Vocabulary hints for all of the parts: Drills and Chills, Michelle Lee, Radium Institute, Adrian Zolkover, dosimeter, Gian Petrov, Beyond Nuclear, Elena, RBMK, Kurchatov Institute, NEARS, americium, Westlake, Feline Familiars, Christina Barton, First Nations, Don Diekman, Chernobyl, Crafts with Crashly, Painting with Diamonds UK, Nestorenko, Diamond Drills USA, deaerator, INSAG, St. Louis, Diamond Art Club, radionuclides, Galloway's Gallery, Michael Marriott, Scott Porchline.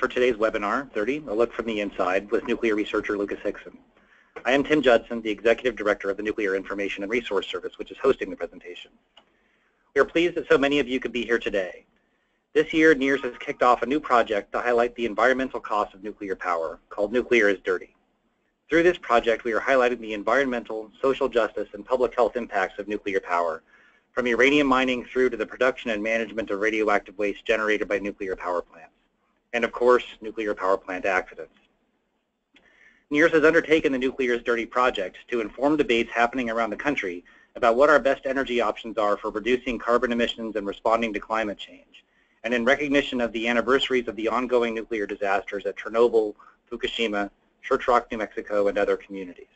for today's webinar 30, A Look from the Inside, with nuclear researcher Lucas Hixson. I am Tim Judson, the Executive Director of the Nuclear Information and Resource Service, which is hosting the presentation. We are pleased that so many of you could be here today. This year, NEARS has kicked off a new project to highlight the environmental cost of nuclear power, called Nuclear is Dirty. Through this project, we are highlighting the environmental, social justice, and public health impacts of nuclear power, from uranium mining through to the production and management of radioactive waste generated by nuclear power plants, and of course, nuclear power plant accidents. NEARS has undertaken the Nuclear is Dirty project to inform debates happening around the country about what our best energy options are for reducing carbon emissions and responding to climate change, and in recognition of the anniversaries of the ongoing nuclear disasters at Chernobyl, Fukushima, Church Rock, New Mexico, and other communities.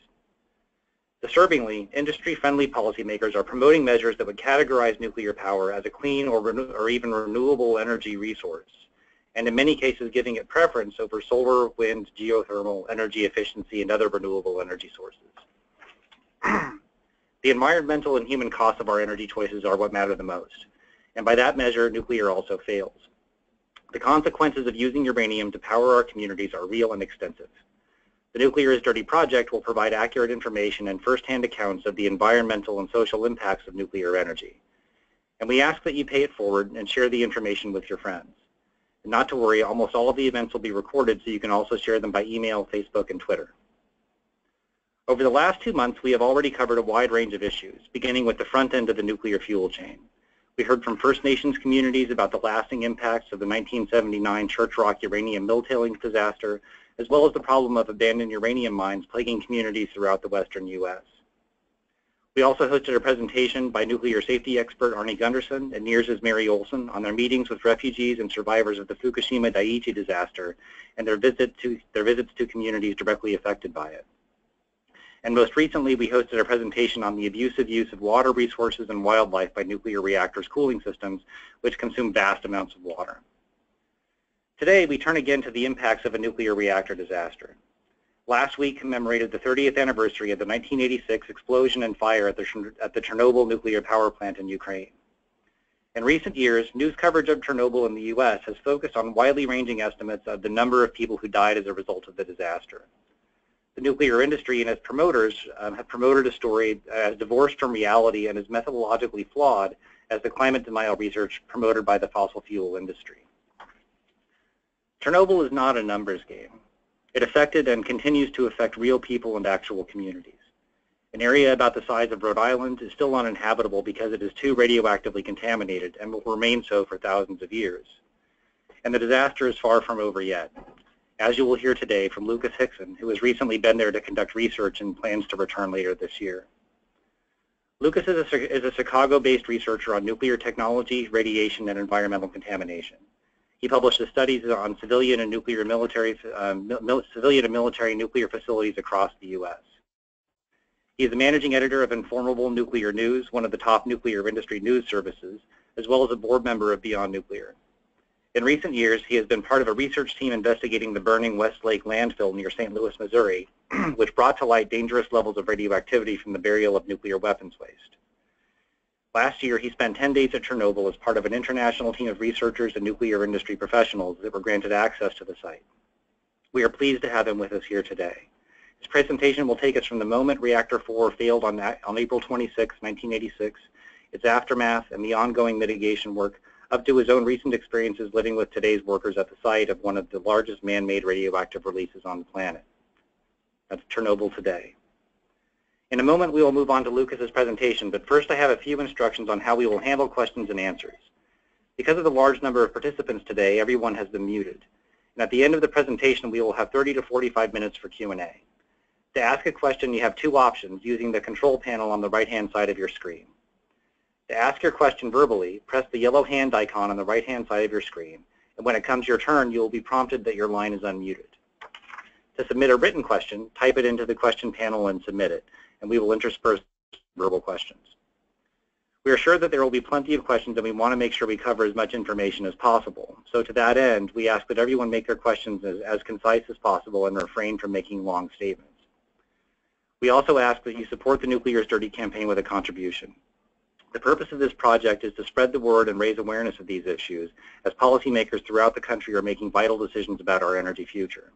Disturbingly, industry-friendly policymakers are promoting measures that would categorize nuclear power as a clean or even renewable energy resource, and in many cases giving it preference over solar, wind, geothermal, energy efficiency, and other renewable energy sources. The environmental and human costs of our energy choices are what matter the most, and by that measure, nuclear also fails. The consequences of using uranium to power our communities are real and extensive. The Nuclear is Dirty project will provide accurate information and firsthand accounts of the environmental and social impacts of nuclear energy. And we ask that you pay it forward and share the information with your friends. And not to worry, almost all of the events will be recorded, so you can also share them by email, Facebook, and Twitter. Over the last 2 months, we have already covered a wide range of issues, beginning with the front end of the nuclear fuel chain. We heard from First Nations communities about the lasting impacts of the 1979 Church Rock uranium mill tailings disaster, as well as the problem of abandoned uranium mines plaguing communities throughout the western U.S. We also hosted a presentation by nuclear safety expert Arne Gunderson and NEARS's Mary Olson on their meetings with refugees and survivors of the Fukushima Daiichi disaster and their visits to communities directly affected by it. And most recently, we hosted a presentation on the abusive use of water resources and wildlife by nuclear reactors' cooling systems, which consume vast amounts of water. Today, we turn again to the impacts of a nuclear reactor disaster. Last week commemorated the 30th anniversary of the 1986 explosion and fire at the Chernobyl nuclear power plant in Ukraine. In recent years, news coverage of Chernobyl in the U.S. has focused on widely ranging estimates of the number of people who died as a result of the disaster. The nuclear industry and its promoters have promoted a story as divorced from reality and as methodologically flawed as the climate denial research promoted by the fossil fuel industry. Chernobyl is not a numbers game. It affected and continues to affect real people and actual communities. An area about the size of Rhode Island is still uninhabitable because it is too radioactively contaminated and will remain so for thousands of years. And the disaster is far from over yet, as you will hear today from Lucas Hixson, who has recently been there to conduct research and plans to return later this year. Lucas is a Chicago-based researcher on nuclear technology, radiation, and environmental contamination. He published his studies on civilian and military nuclear facilities across the U.S. He is the managing editor of Informable Nuclear News, one of the top nuclear industry news services, as well as a board member of Beyond Nuclear. In recent years, he has been part of a research team investigating the burning Westlake landfill near St. Louis, Missouri, which brought to light dangerous levels of radioactivity from the burial of nuclear weapons waste. Last year, he spent 10 days at Chernobyl as part of an international team of researchers and nuclear industry professionals that were granted access to the site. We are pleased to have him with us here today. His presentation will take us from the moment Reactor 4 failed on April 26, 1986, its aftermath, and the ongoing mitigation work, up to his own recent experiences living with today's workers at the site of one of the largest man-made radioactive releases on the planet. That's Chernobyl today. In a moment, we will move on to Lucas's presentation, but first I have a few instructions on how we will handle questions and answers. Because of the large number of participants today, everyone has been muted. And at the end of the presentation, we will have 30 to 45 minutes for Q&A. To ask a question, you have two options using the control panel on the right-hand side of your screen. To ask your question verbally, press the yellow hand icon on the right-hand side of your screen, and when it comes your turn, you will be prompted that your line is unmuted. To submit a written question, type it into the question panel and submit it, and we will intersperse verbal questions. We are sure that there will be plenty of questions, and we want to make sure we cover as much information as possible. So to that end, we ask that everyone make their questions as concise as possible and refrain from making long statements. We also ask that you support the Nuclear is Dirty campaign with a contribution. The purpose of this project is to spread the word and raise awareness of these issues, as policymakers throughout the country are making vital decisions about our energy future.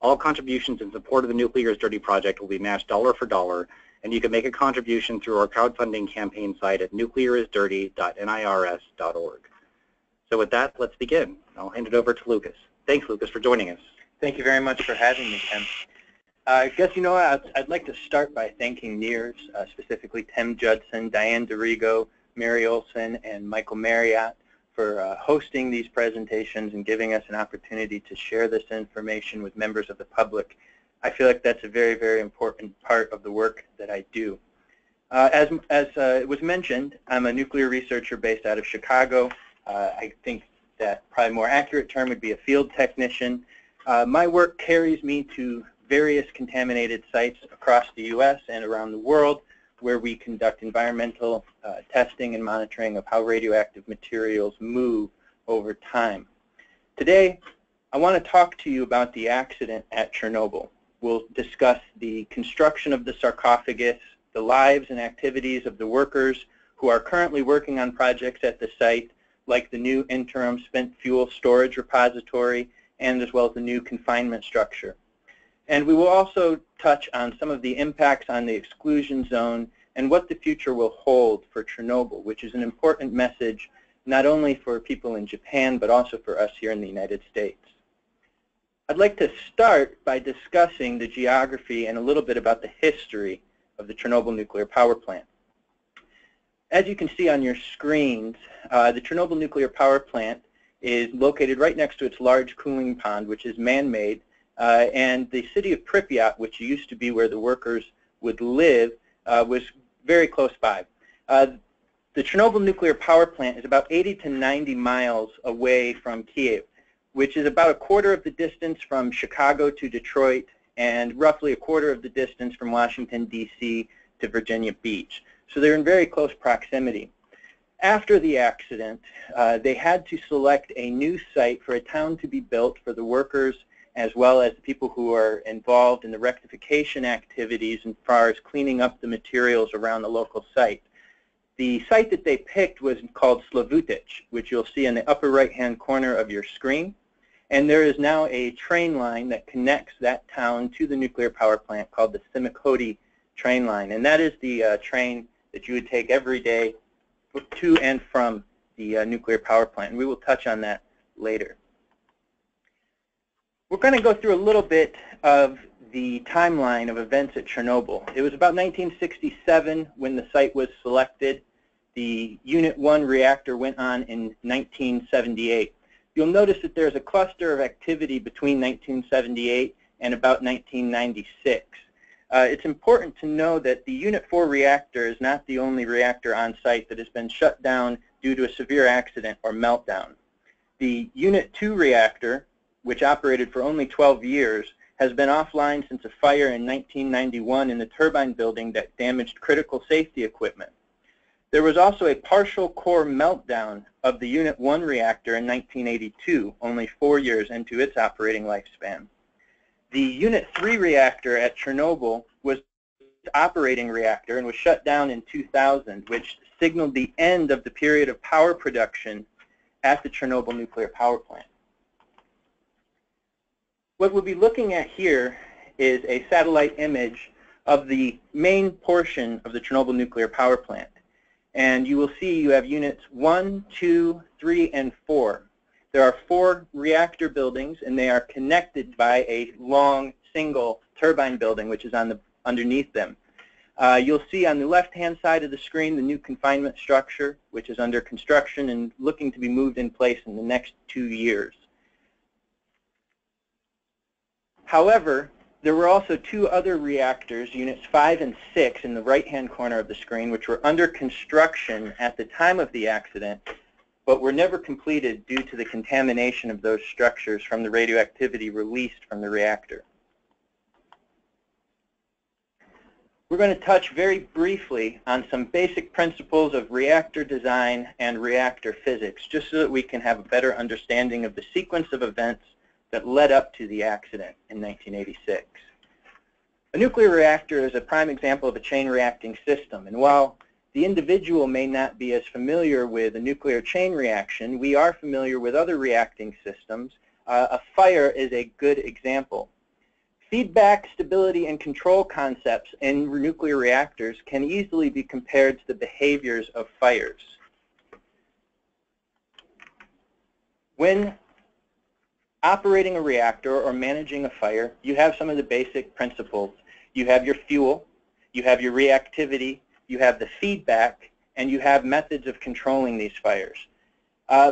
All contributions in support of the Nuclear is Dirty project will be matched dollar for dollar, and you can make a contribution through our crowdfunding campaign site at nuclearisdirty.nirs.org. So with that, let's begin. I'll hand it over to Lucas. Thanks, Lucas, for joining us. Thank you very much for having me, Tim. I guess, you know, I'd like to start by thanking NEARS, specifically Tim Judson, Diane DiRigo, Mary Olson, and Michael Marriott for hosting these presentations and giving us an opportunity to share this information with members of the public. I feel like that's a very, very important part of the work that I do. As was mentioned, I'm a nuclear researcher based out of Chicago. I think that probably more accurate term would be a field technician. My work carries me to various contaminated sites across the U.S. and around the world where we conduct environmental testing and monitoring of how radioactive materials move over time. Today, I want to talk to you about the accident at Chernobyl. We'll discuss the construction of the sarcophagus, the lives and activities of the workers who are currently working on projects at the site, like the new interim spent fuel storage repository, and as well as the new confinement structure. And we will also touch on some of the impacts on the exclusion zone and what the future will hold for Chernobyl, which is an important message not only for people in Japan, but also for us here in the United States. I'd like to start by discussing the geography and a little bit about the history of the Chernobyl nuclear power plant. As you can see on your screens, the Chernobyl nuclear power plant is located right next to its large cooling pond, which is man-made, and the city of Pripyat, which used to be where the workers would live, was very close by. The Chernobyl nuclear power plant is about 80 to 90 miles away from Kiev, which is about a quarter of the distance from Chicago to Detroit and roughly a quarter of the distance from Washington, D.C. to Virginia Beach. So they're in very close proximity. After the accident, they had to select a new site for a town to be built for the workers as well as the people who are involved in the rectification activities as far as cleaning up the materials around the local site. The site that they picked was called Slavutych, which you'll see in the upper right-hand corner of your screen. And there is now a train line that connects that town to the nuclear power plant called the Semikhody train line. And that is the train that you would take every day to and from the nuclear power plant. And we will touch on that later. We're going to go through a little bit of the timeline of events at Chernobyl. It was about 1967 when the site was selected. The Unit 1 reactor went on in 1978. You'll notice that there's a cluster of activity between 1978 and about 1996. It's important to know that the Unit 4 reactor is not the only reactor on site that has been shut down due to a severe accident or meltdown. The Unit 2 reactor, which operated for only 12 years, has been offline since a fire in 1991 in the turbine building that damaged critical safety equipment. There was also a partial core meltdown of the Unit 1 reactor in 1982, only 4 years into its operating lifespan. The Unit 3 reactor at Chernobyl was the operating reactor and was shut down in 2000, which signaled the end of the period of power production at the Chernobyl nuclear power plant. What we'll be looking at here is a satellite image of the main portion of the Chernobyl nuclear power plant. And you will see you have units 1, 2, 3, and 4. There are 4 reactor buildings, and they are connected by a long single turbine building, which is on underneath them. You'll see on the left-hand side of the screen the new confinement structure, which is under construction and looking to be moved in place in the next 2 years. However, there were also 2 other reactors, units 5 and 6, in the right-hand corner of the screen, which were under construction at the time of the accident, but were never completed due to the contamination of those structures from the radioactivity released from the reactor. We're going to touch very briefly on some basic principles of reactor design and reactor physics, just so that we can have a better understanding of the sequence of events that led up to the accident in 1986. A nuclear reactor is a prime example of a chain reacting system, and while the individual may not be as familiar with a nuclear chain reaction. We are familiar with other reacting systems. A fire is a good example. Feedback, stability, and control concepts in nuclear reactors can easily be compared to the behaviors of fires. When operating a reactor or managing a fire, you have some of the basic principles. You have your fuel, you have your reactivity, you have the feedback, and you have methods of controlling these fires.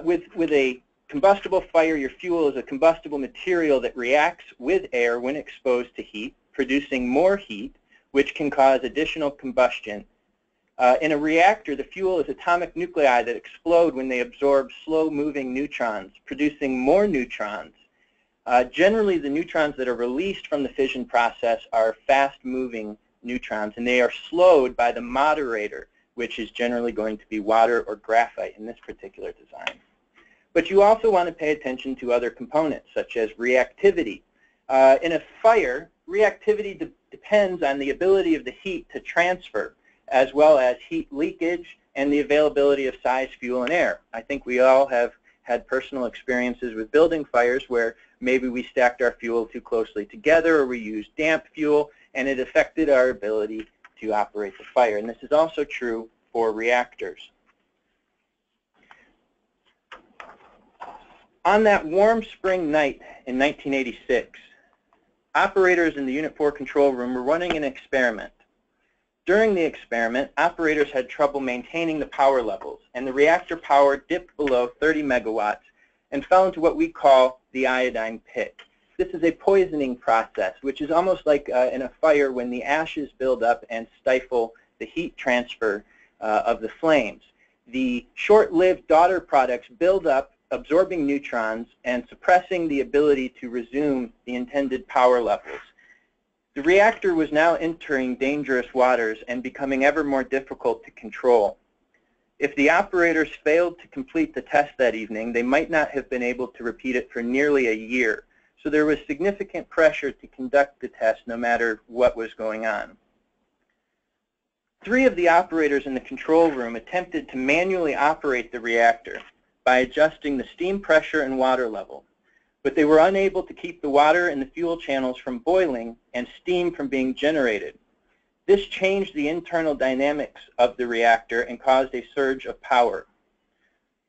With a combustible fire, your fuel is a combustible material that reacts with air when exposed to heat, producing more heat, which can cause additional combustion. In a reactor, the fuel is atomic nuclei that explode when they absorb slow-moving neutrons, producing more neutrons. Generally, the neutrons that are released from the fission process are fast-moving neutrons, and they are slowed by the moderator, which is generally going to be water or graphite in this particular design. But you also want to pay attention to other components, such as reactivity. In a fire, reactivity depends on the ability of the heat to transfer, as well as heat leakage and the availability of size, fuel, and air. I think we all have had personal experiences with building fires where maybe we stacked our fuel too closely together, or we used damp fuel, and it affected our ability to operate the fire. And this is also true for reactors. On that warm spring night in 1986, operators in the Unit 4 control room were running an experiment. During the experiment, operators had trouble maintaining the power levels, and the reactor power dipped below 30 megawatts and fell into what we call the iodine pit. This is a poisoning process, which is almost like in a fire when the ashes build up and stifle the heat transfer of the flames. The short-lived daughter products build up, absorbing neutrons and suppressing the ability to resume the intended power levels. The reactor was now entering dangerous waters and becoming ever more difficult to control. If the operators failed to complete the test that evening, they might not have been able to repeat it for nearly a year. So there was significant pressure to conduct the test no matter what was going on. Three of the operators in the control room attempted to manually operate the reactor by adjusting the steam pressure and water level, but they were unable to keep the water and the fuel channels from boiling and steam from being generated. This changed the internal dynamics of the reactor and caused a surge of power.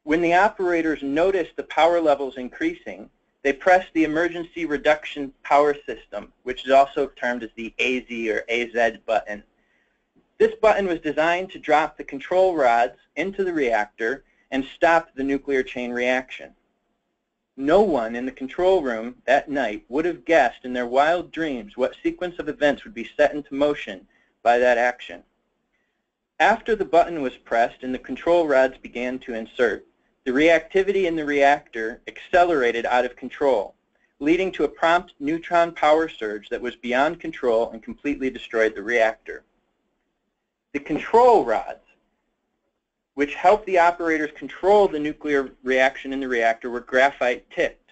When the operators noticed the power levels increasing, they pressed the emergency reduction power system, which is also termed as the AZ or AZ button. This button was designed to drop the control rods into the reactor and stop the nuclear chain reaction. No one in the control room that night would have guessed in their wild dreams what sequence of events would be set into motion by that action. After the button was pressed and the control rods began to insert, the reactivity in the reactor accelerated out of control, leading to a prompt neutron power surge that was beyond control and completely destroyed the reactor. The control rods, which helped the operators control the nuclear reaction in the reactor, were graphite tipped.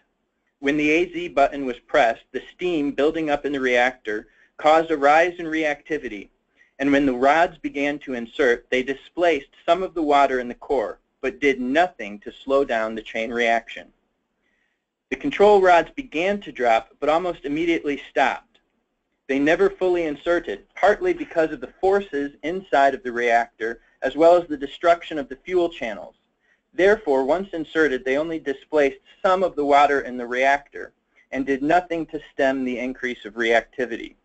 When the AZ button was pressed, the steam building up in the reactor caused a rise in reactivity, and when the rods began to insert, they displaced some of the water in the core, but did nothing to slow down the chain reaction. The control rods began to drop, but almost immediately stopped. They never fully inserted, partly because of the forces inside of the reactor, as well as the destruction of the fuel channels. Therefore, once inserted, they only displaced some of the water in the reactor and did nothing to stem the increase of reactivity.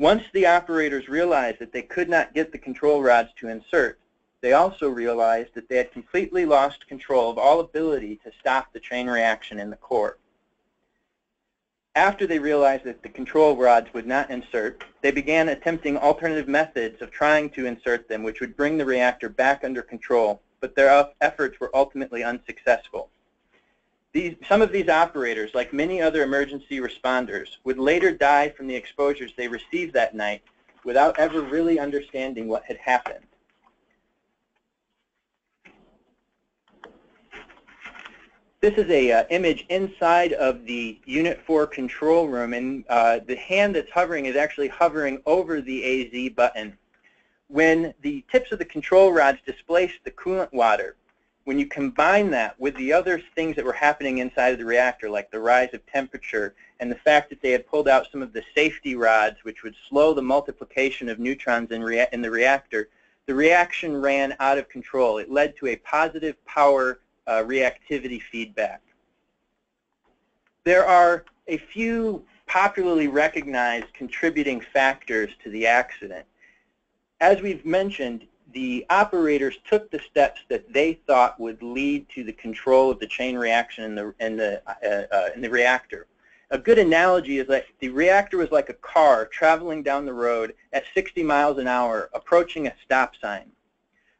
Once the operators realized that they could not get the control rods to insert, they also realized that they had completely lost control of all ability to stop the chain reaction in the core. After they realized that the control rods would not insert, they began attempting alternative methods of trying to insert them, which would bring the reactor back under control, but their efforts were ultimately unsuccessful. Some of these operators, like many other emergency responders, would later die from the exposures they received that night without ever really understanding what had happened. This is an image inside of the Unit 4 control room, and the hand that's hovering is actually hovering over the AZ button. When the tips of the control rods displaced the coolant water, when you combine that with the other things that were happening inside of the reactor, like the rise of temperature and the fact that they had pulled out some of the safety rods, which would slow the multiplication of neutrons in the reactor, the reaction ran out of control. It led to a positive power reactivity feedback. There are a few popularly recognized contributing factors to the accident. As we've mentioned, the operators took the steps that they thought would lead to the control of the chain reaction in the reactor. A good analogy is that the reactor was like a car traveling down the road at 60 miles an hour, approaching a stop sign.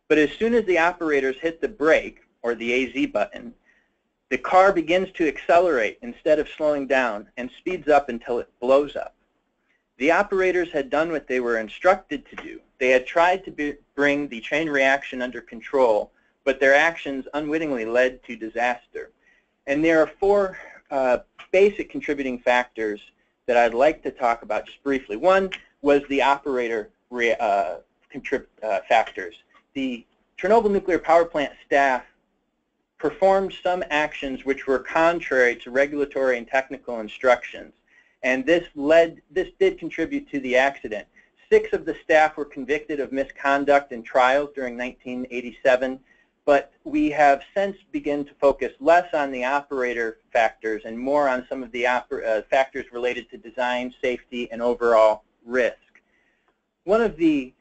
But as soon as the operators hit the brake, or the AZ button, the car begins to accelerate instead of slowing down and speeds up until it blows up. The operators had done what they were instructed to do. They had tried to bring the chain reaction under control, but their actions unwittingly led to disaster. And there are four basic contributing factors that I'd like to talk about just briefly. One was the operator factors. The Chernobyl nuclear power plant staff performed some actions which were contrary to regulatory and technical instructions. And this did contribute to the accident. 6 of the staff were convicted of misconduct in trials during 1987, but we have since begun to focus less on the operator factors and more on some of the factors related to design, safety, and overall risk. One of the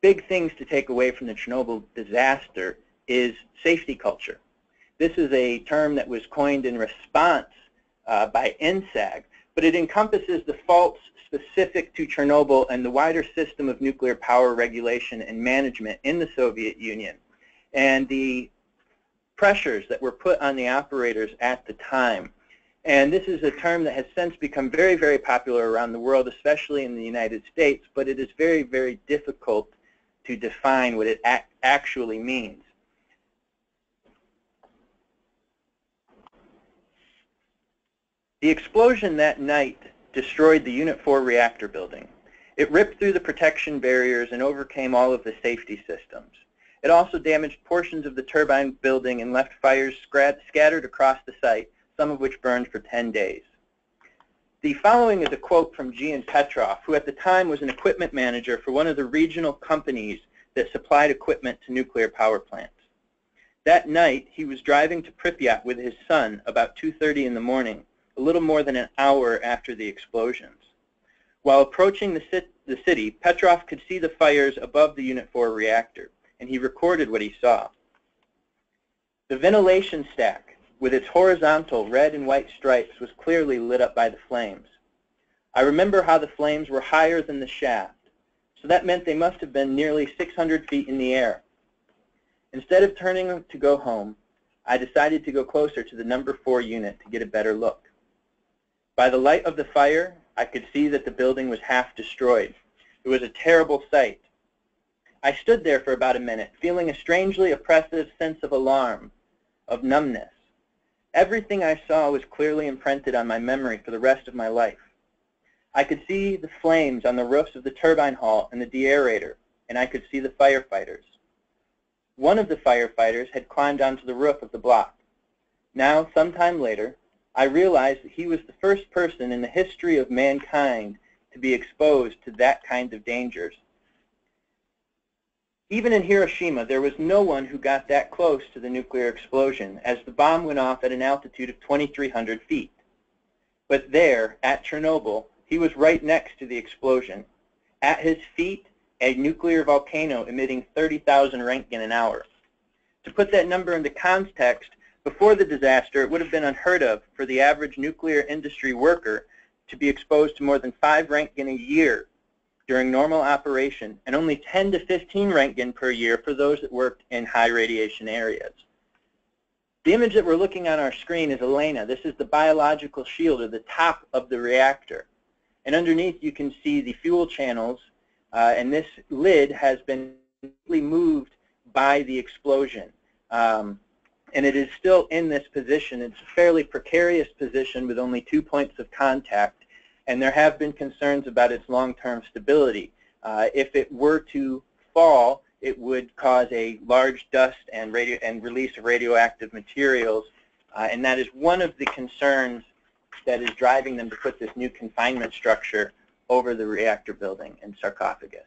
big things to take away from the Chernobyl disaster is safety culture. This is a term that was coined in response by INSAG, but it encompasses the faults specific to Chernobyl and the wider system of nuclear power regulation and management in the Soviet Union, and the pressures that were put on the operators at the time. And this is a term that has since become very, very popular around the world, especially in the United States, but it is very, very difficult to define what it actually means. The explosion that night destroyed the Unit 4 reactor building. It ripped through the protection barriers and overcame all of the safety systems. It also damaged portions of the turbine building and left fires scattered across the site, some of which burned for 10 days. The following is a quote from Gian Petrov, who at the time was an equipment manager for one of the regional companies that supplied equipment to nuclear power plants. That night, he was driving to Pripyat with his son about 2:30 in the morning, a little more than an hour after the explosions. While approaching the city, Petrov could see the fires above the Unit 4 reactor, and he recorded what he saw. The ventilation stack, with its horizontal red and white stripes, was clearly lit up by the flames. I remember how the flames were higher than the shaft, so that meant they must have been nearly 600 feet in the air. Instead of turning to go home, I decided to go closer to the number 4 unit to get a better look. By the light of the fire, I could see that the building was half destroyed. It was a terrible sight. I stood there for about a minute, feeling a strangely oppressive sense of alarm, of numbness. Everything I saw was clearly imprinted on my memory for the rest of my life. I could see the flames on the roofs of the turbine hall and the deaerator, and I could see the firefighters. One of the firefighters had climbed onto the roof of the block. Now, sometime later, I realized that he was the first person in the history of mankind to be exposed to that kind of dangers. Even in Hiroshima, there was no one who got that close to the nuclear explosion, as the bomb went off at an altitude of 2,300 feet. But there, at Chernobyl, he was right next to the explosion. At his feet, a nuclear volcano emitting 30,000 Roentgen an hour. To put that number into context, before the disaster, it would have been unheard of for the average nuclear industry worker to be exposed to more than 5 Roentgen a year during normal operation, and only 10 to 15 Roentgen per year for those that worked in high radiation areas. The image that we're looking on our screen is Elena. This is the biological shield, or the top of the reactor. And underneath you can see the fuel channels, and this lid has been moved by the explosion. And it is still in this position. It's a fairly precarious position with only 2 points of contact, and there have been concerns about its long-term stability. If it were to fall, it would cause a large dust and release of radioactive materials, and that is one of the concerns that is driving them to put this new confinement structure over the reactor building and sarcophagus.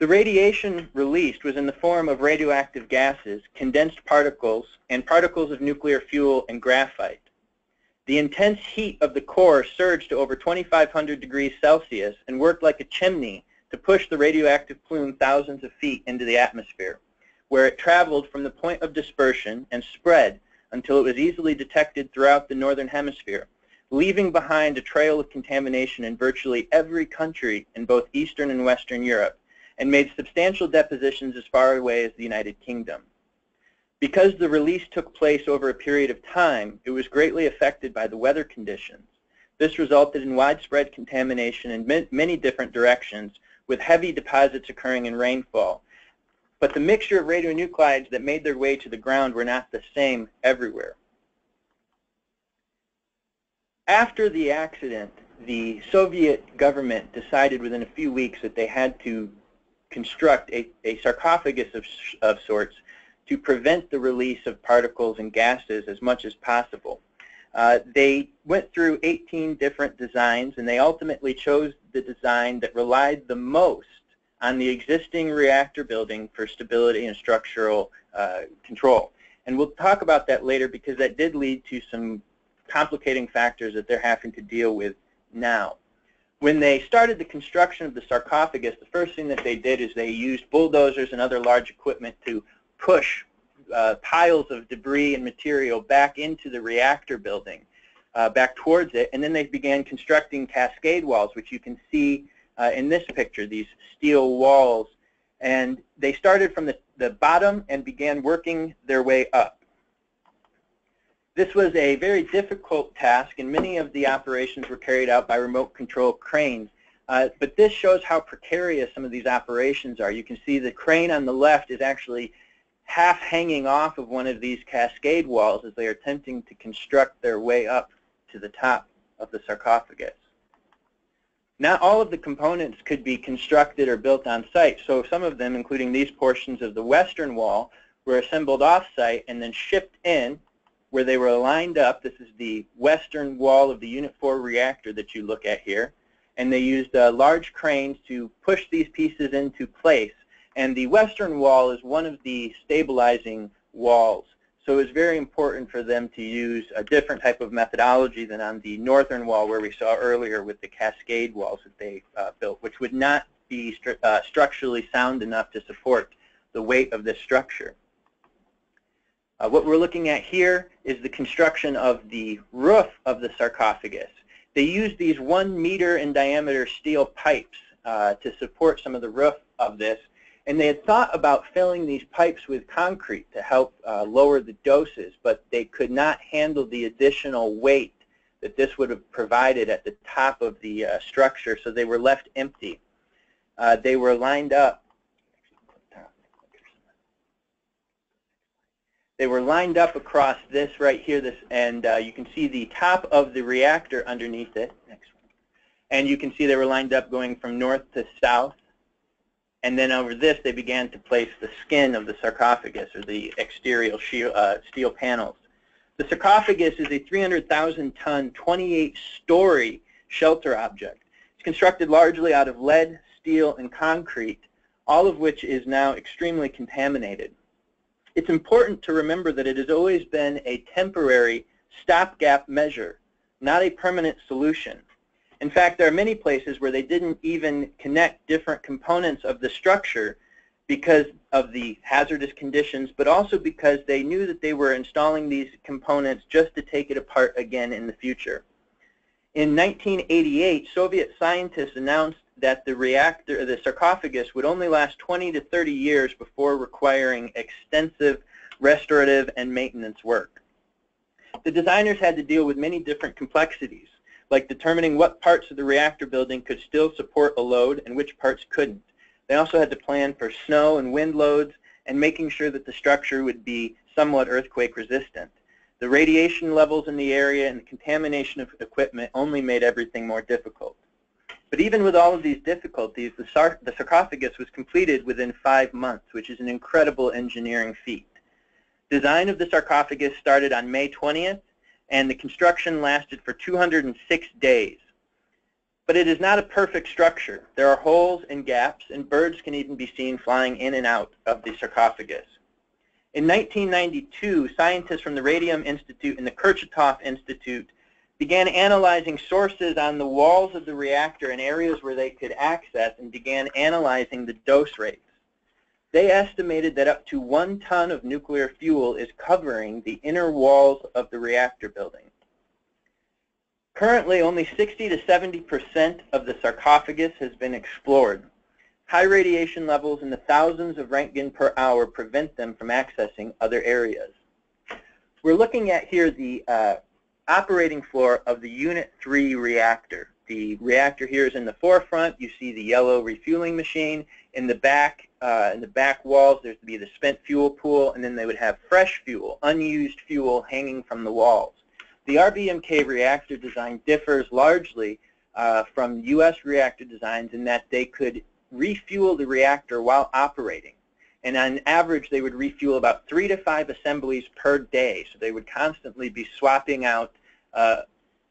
The radiation released was in the form of radioactive gases, condensed particles, and particles of nuclear fuel and graphite. The intense heat of the core surged to over 2,500 degrees Celsius and worked like a chimney to push the radioactive plume thousands of feet into the atmosphere, where it traveled from the point of dispersion and spread until it was easily detected throughout the northern hemisphere, leaving behind a trail of contamination in virtually every country in both Eastern and Western Europe, and made substantial depositions as far away as the United Kingdom. Because the release took place over a period of time, it was greatly affected by the weather conditions. This resulted in widespread contamination in many different directions, with heavy deposits occurring in rainfall. But the mixture of radionuclides that made their way to the ground were not the same everywhere. After the accident, the Soviet government decided within a few weeks that they had to construct a sarcophagus of sorts to prevent the release of particles and gases as much as possible. They went through 18 different designs, and they ultimately chose the design that relied the most on the existing reactor building for stability and structural control. And we'll talk about that later, because that did lead to some complicating factors that they're having to deal with now. When they started the construction of the sarcophagus, the first thing that they did is they used bulldozers and other large equipment to push piles of debris and material back into the reactor building, back towards it, and then they began constructing cascade walls, which you can see in this picture, these steel walls. And they started from the bottom and began working their way up. This was a very difficult task, and many of the operations were carried out by remote control cranes. But this shows how precarious some of these operations are. You can see the crane on the left is actually half hanging off of one of these cascade walls as they are attempting to construct their way up to the top of the sarcophagus. Not all of the components could be constructed or built on site, so some of them, including these portions of the western wall, were assembled off-site and then shipped in, where they were lined up. This is the western wall of the Unit 4 reactor that you look at here. And they used large cranes to push these pieces into place. And the western wall is one of the stabilizing walls. So it's very important for them to use a different type of methodology than on the northern wall, where we saw earlier with the cascade walls that they built, which would not be structurally sound enough to support the weight of this structure. What we're looking at here is the construction of the roof of the sarcophagus. They used these 1 meter in diameter steel pipes to support some of the roof of this, and they had thought about filling these pipes with concrete to help lower the doses, but they could not handle the additional weight that this would have provided at the top of the structure, so they were left empty. They were lined up. They were lined up across this right here, and you can see the top of the reactor underneath it. Next one. And you can see they were lined up going from north to south. And then over this, they began to place the skin of the sarcophagus, or the exterior steel panels. The sarcophagus is a 300,000-ton, 28-story shelter object. It's constructed largely out of lead, steel, and concrete, all of which is now extremely contaminated. It's important to remember that it has always been a temporary stopgap measure, not a permanent solution. In fact, there are many places where they didn't even connect different components of the structure because of the hazardous conditions, but also because they knew that they were installing these components just to take it apart again in the future. In 1988, Soviet scientists announced that the sarcophagus would only last 20 to 30 years before requiring extensive restorative and maintenance work. The designers had to deal with many different complexities, like determining what parts of the reactor building could still support a load and which parts couldn't. They also had to plan for snow and wind loads, and making sure that the structure would be somewhat earthquake resistant. The radiation levels in the area and the contamination of equipment only made everything more difficult. But even with all of these difficulties, the sarcophagus was completed within 5 months, which is an incredible engineering feat. Design of the sarcophagus started on May 20th, and the construction lasted for 206 days. But it is not a perfect structure. There are holes and gaps, and birds can even be seen flying in and out of the sarcophagus. In 1992, scientists from the Radium Institute and the Kurchatov Institute began analyzing sources on the walls of the reactor and areas where they could access, and began analyzing the dose rates. They estimated that up to 1 ton of nuclear fuel is covering the inner walls of the reactor building. Currently, only 60% to 70% of the sarcophagus has been explored. High radiation levels in the thousands of Roentgen per hour prevent them from accessing other areas. We're looking at here the operating floor of the Unit 3 reactor. The reactor here is in the forefront. You see the yellow refueling machine. In the back walls, there's to be the spent fuel pool, and then they would have fresh fuel, unused fuel hanging from the walls. The RBMK reactor design differs largely from U.S. reactor designs in that they could refuel the reactor while operating. And on average, they would refuel about 3 to 5 assemblies per day. So they would constantly be swapping out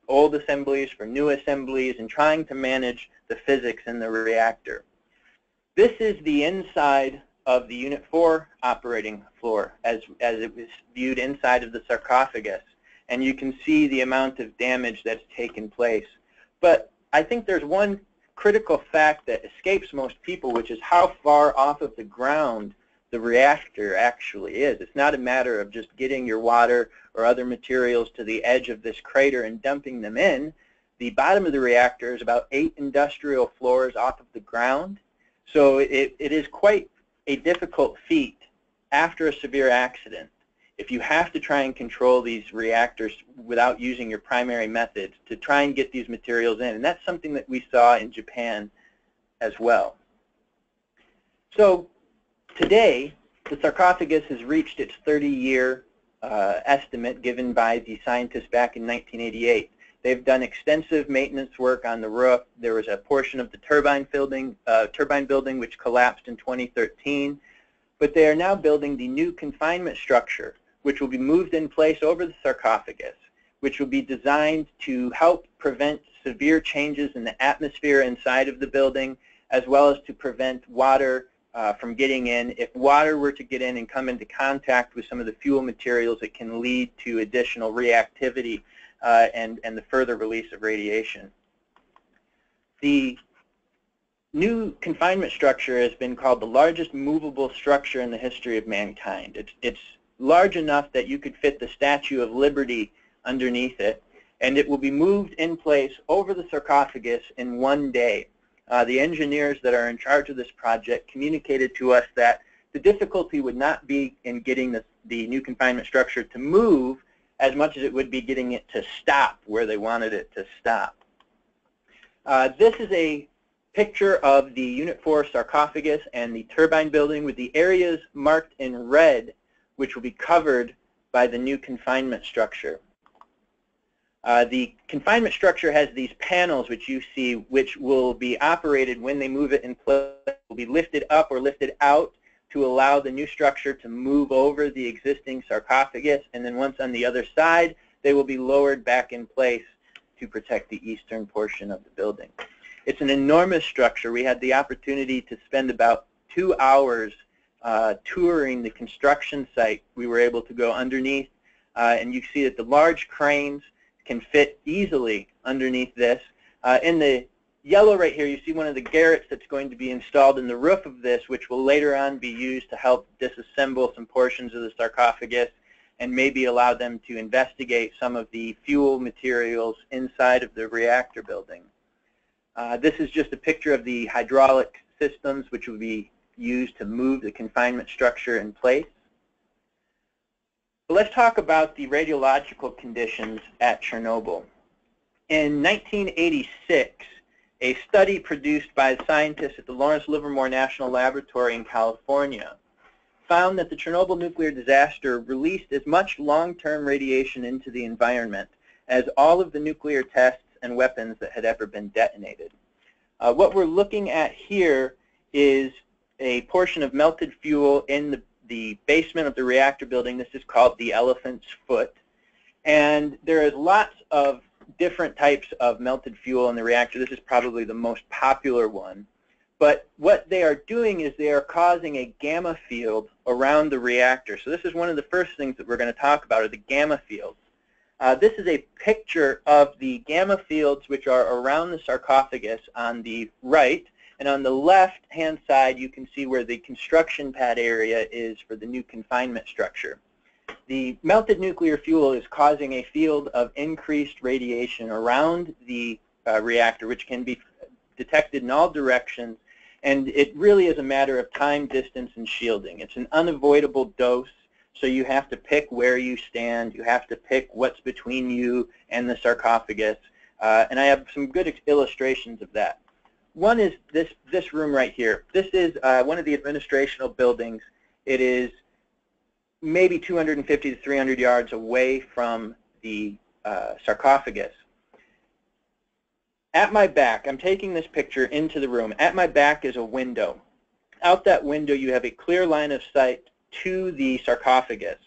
old assemblies for new assemblies and trying to manage the physics in the reactor. This is the inside of the Unit 4 operating floor as it was viewed inside of the sarcophagus. And you can see the amount of damage that's taken place. But I think there's one critical fact that escapes most people, which is how far off of the ground the reactor actually is. It's not a matter of just getting your water or other materials to the edge of this crater and dumping them in. The bottom of the reactor is about 8 industrial floors off of the ground. So it is quite a difficult feat after a severe accident, if you have to try and control these reactors without using your primary methods to try and get these materials in. And that's something that we saw in Japan as well. So today, the sarcophagus has reached its 30-year estimate given by the scientists back in 1988. They've done extensive maintenance work on the roof. There was a portion of the turbine building which collapsed in 2013. But they are now building the new confinement structure, which will be moved in place over the sarcophagus, which will be designed to help prevent severe changes in the atmosphere inside of the building, as well as to prevent water from getting in. If water were to get in and come into contact with some of the fuel materials, it can lead to additional reactivity and the further release of radiation. The new confinement structure has been called the largest movable structure in the history of mankind. It's large enough that you could fit the Statue of Liberty underneath it, and it will be moved in place over the sarcophagus in 1 day. The engineers that are in charge of this project communicated to us that the difficulty would not be in getting the new confinement structure to move as much as it would be getting it to stop where they wanted it to stop. This is a picture of the Unit 4 sarcophagus and the turbine building with the areas marked in red, which will be covered by the new confinement structure. The confinement structure has these panels, which you see, which will be operated when they move it in place. It will be lifted up or lifted out to allow the new structure to move over the existing sarcophagus. And then once on the other side, they will be lowered back in place to protect the eastern portion of the building. It's an enormous structure. We had the opportunity to spend about 2 hours touring the construction site. We were able to go underneath, and you see that the large cranes can fit easily underneath this. In the yellow right here, you see one of the garrets that's going to be installed in the roof of this, which will later on be used to help disassemble some portions of the sarcophagus and maybe allow them to investigate some of the fuel materials inside of the reactor building. This is just a picture of the hydraulic systems which will be used to move the confinement structure in place. But let's talk about the radiological conditions at Chernobyl. In 1986, a study produced by scientists at the Lawrence Livermore National Laboratory in California found that the Chernobyl nuclear disaster released as much long-term radiation into the environment as all of the nuclear tests and weapons that had ever been detonated. What we're looking at here is a portion of melted fuel in the basement of the reactor building. This is called the elephant's foot. And there is lots of different types of melted fuel in the reactor. This is probably the most popular one. But what they are doing is they are causing a gamma field around the reactor. So this is one of the first things that we're going to talk about, are the gamma fields. This is a picture of the gamma fields which are around the sarcophagus on the right. And on the left-hand side, you can see where the construction pad area is for the new confinement structure. The melted nuclear fuel is causing a field of increased radiation around the reactor, which can be detected in all directions. And it really is a matter of time, distance, and shielding. It's an unavoidable dose, so you have to pick where you stand. You have to pick what's between you and the sarcophagus. And I have some good illustrations of that. One is this room right here. This is one of the administrational buildings. It is maybe 250 to 300 yards away from the sarcophagus. At my back, I'm taking this picture into the room. At my back is a window. Out that window, you have a clear line of sight to the sarcophagus.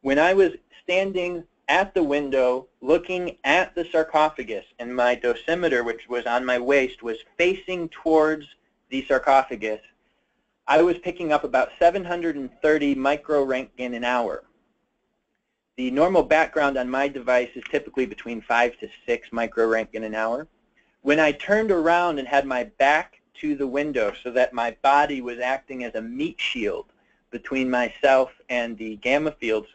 When I was standing at the window looking at the sarcophagus, and my dosimeter, which was on my waist, was facing towards the sarcophagus, I was picking up about 730 microrentgen an hour. The normal background on my device is typically between 5 to 6 microrentgen an hour. When I turned around and had my back to the window so that my body was acting as a meat shield between myself and the gamma fields,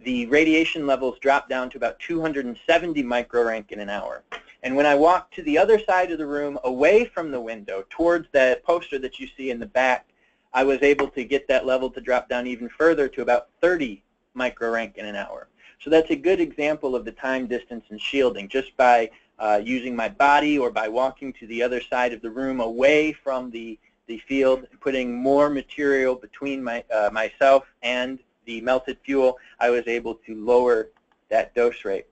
the radiation levels dropped down to about 270 microrentgen an hour. And when I walked to the other side of the room, away from the window, towards that poster that you see in the back, I was able to get that level to drop down even further to about 30 microrentgen an hour. So that's a good example of the time, distance, and shielding, just by using my body or by walking to the other side of the room away from the field, putting more material between myself and the melted fuel. I was able to lower that dose rate.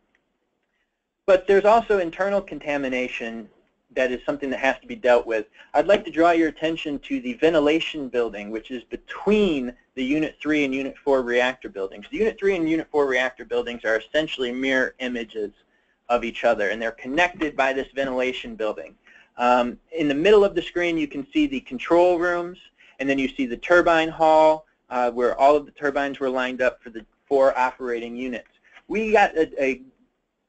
But there's also internal contamination that is something that has to be dealt with. I'd like to draw your attention to the ventilation building, which is between the Unit 3 and Unit 4 reactor buildings. The Unit 3 and Unit 4 reactor buildings are essentially mirror images of each other, and they're connected by this ventilation building. In the middle of the screen, you can see the control rooms, and then you see the turbine hall, where all of the turbines were lined up for the 4 operating units. We got a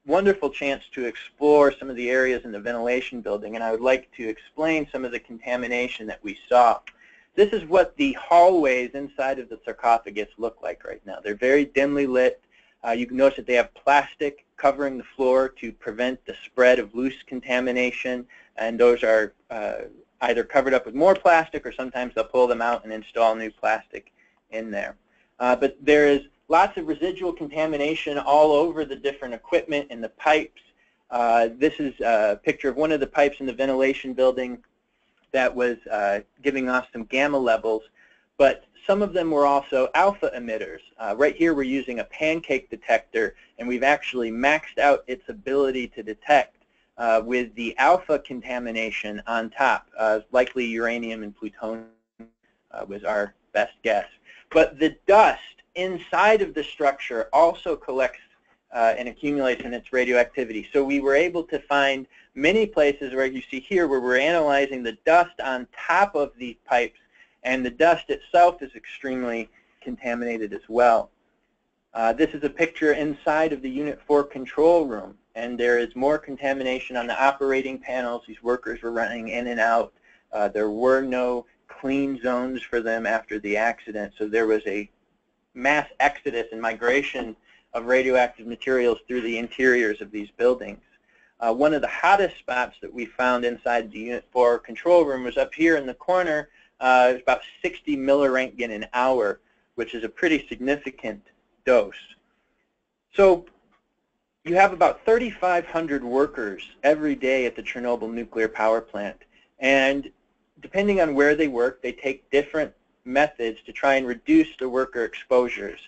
wonderful chance to explore some of the areas in the ventilation building, and I would like to explain some of the contamination that we saw. This is what the hallways inside of the sarcophagus look like right now. They're very dimly lit. You can notice that they have plastic covering the floor to prevent the spread of loose contamination, and those are either covered up with more plastic, or sometimes they'll pull them out and install new plastic in there. But there is lots of residual contamination all over the different equipment and the pipes. This is a picture of one of the pipes in the ventilation building that was giving off some gamma levels, but some of them were also alpha emitters. Right here we're using a pancake detector, and we've actually maxed out its ability to detect with the alpha contamination on top. Likely uranium and plutonium was our best guess. But the dust inside of the structure also collects and accumulates in its radioactivity. So we were able to find many places where you see here where we're analyzing the dust on top of these pipes, and the dust itself is extremely contaminated as well. This is a picture inside of the Unit 4 control room, and there is more contamination on the operating panels. These workers were running in and out. There were no clean zones for them after the accident, so there was a mass exodus and migration of radioactive materials through the interiors of these buildings. One of the hottest spots that we found inside the Unit 4 control room was up here in the corner. It was about 60 millirentgen an hour, which is a pretty significant dose. So you have about 3,500 workers every day at the Chernobyl nuclear power plant, and depending on where they work, they take different methods to try and reduce the worker exposures.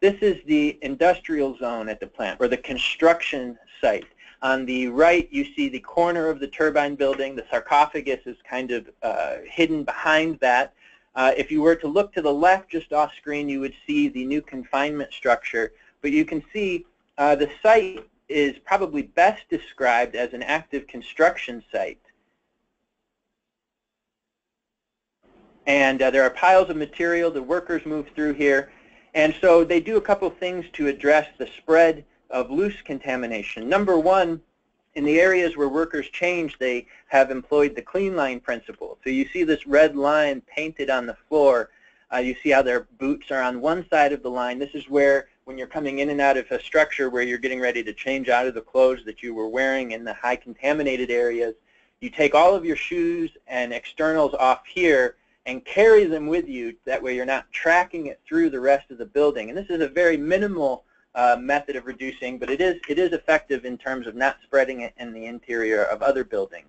This is the industrial zone at the plant, or the construction site. On the right, you see the corner of the turbine building. The sarcophagus is kind of hidden behind that. If you were to look to the left, just off screen, you would see the new confinement structure. But you can see the site is probably best described as an active construction site. And there are piles of material. The workers move through here. And so they do a couple things to address the spread of loose contamination. Number one, in the areas where workers change, they have employed the clean line principle. So you see this red line painted on the floor. You see how their boots are on one side of the line. This is where, when you're coming in and out of a structure where you're getting ready to change out of the clothes that you were wearing in the high contaminated areas, you take all of your shoes and externals off here and carry them with you. That way you're not tracking it through the rest of the building. And this is a very minimal method of reducing, but it is effective in terms of not spreading it in the interior of other buildings.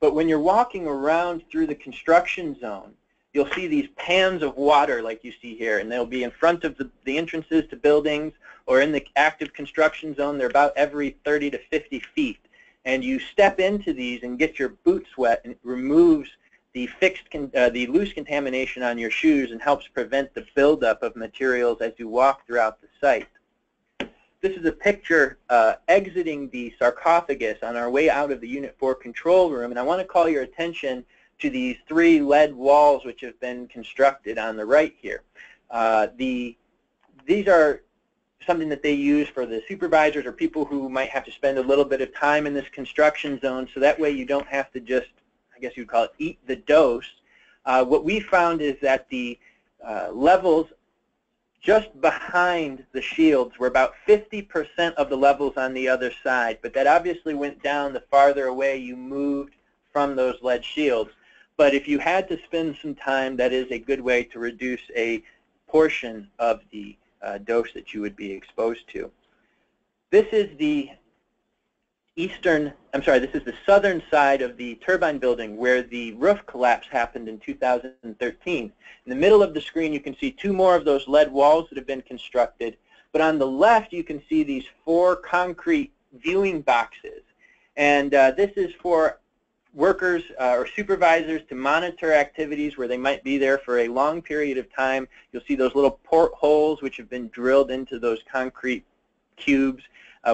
But when you're walking around through the construction zone, you'll see these pans of water like you see here, and they'll be in front of the entrances to buildings or in the active construction zone. They're about every 30 to 50 feet. And you step into these and get your boots wet, and it removes the loose contamination on your shoes and helps prevent the buildup of materials as you walk throughout the site. This is a picture exiting the sarcophagus on our way out of the Unit 4 control room, and I want to call your attention to these three lead walls which have been constructed on the right here. These are something that they use for the supervisors or people who might have to spend a little bit of time in this construction zone, so that way you don't have to just, I guess you'd call it, eat the dose. What we found is that the levels just behind the shields were about 50% of the levels on the other side, but that obviously went down the farther away you moved from those lead shields. But if you had to spend some time, that is a good way to reduce a portion of the dose that you would be exposed to. This is the this is the southern side of the turbine building where the roof collapse happened in 2013. In the middle of the screen, you can see two more of those lead walls that have been constructed. But on the left, you can see these four concrete viewing boxes. And this is for workers or supervisors to monitor activities where they might be there for a long period of time. You'll see those little portholes which have been drilled into those concrete cubes,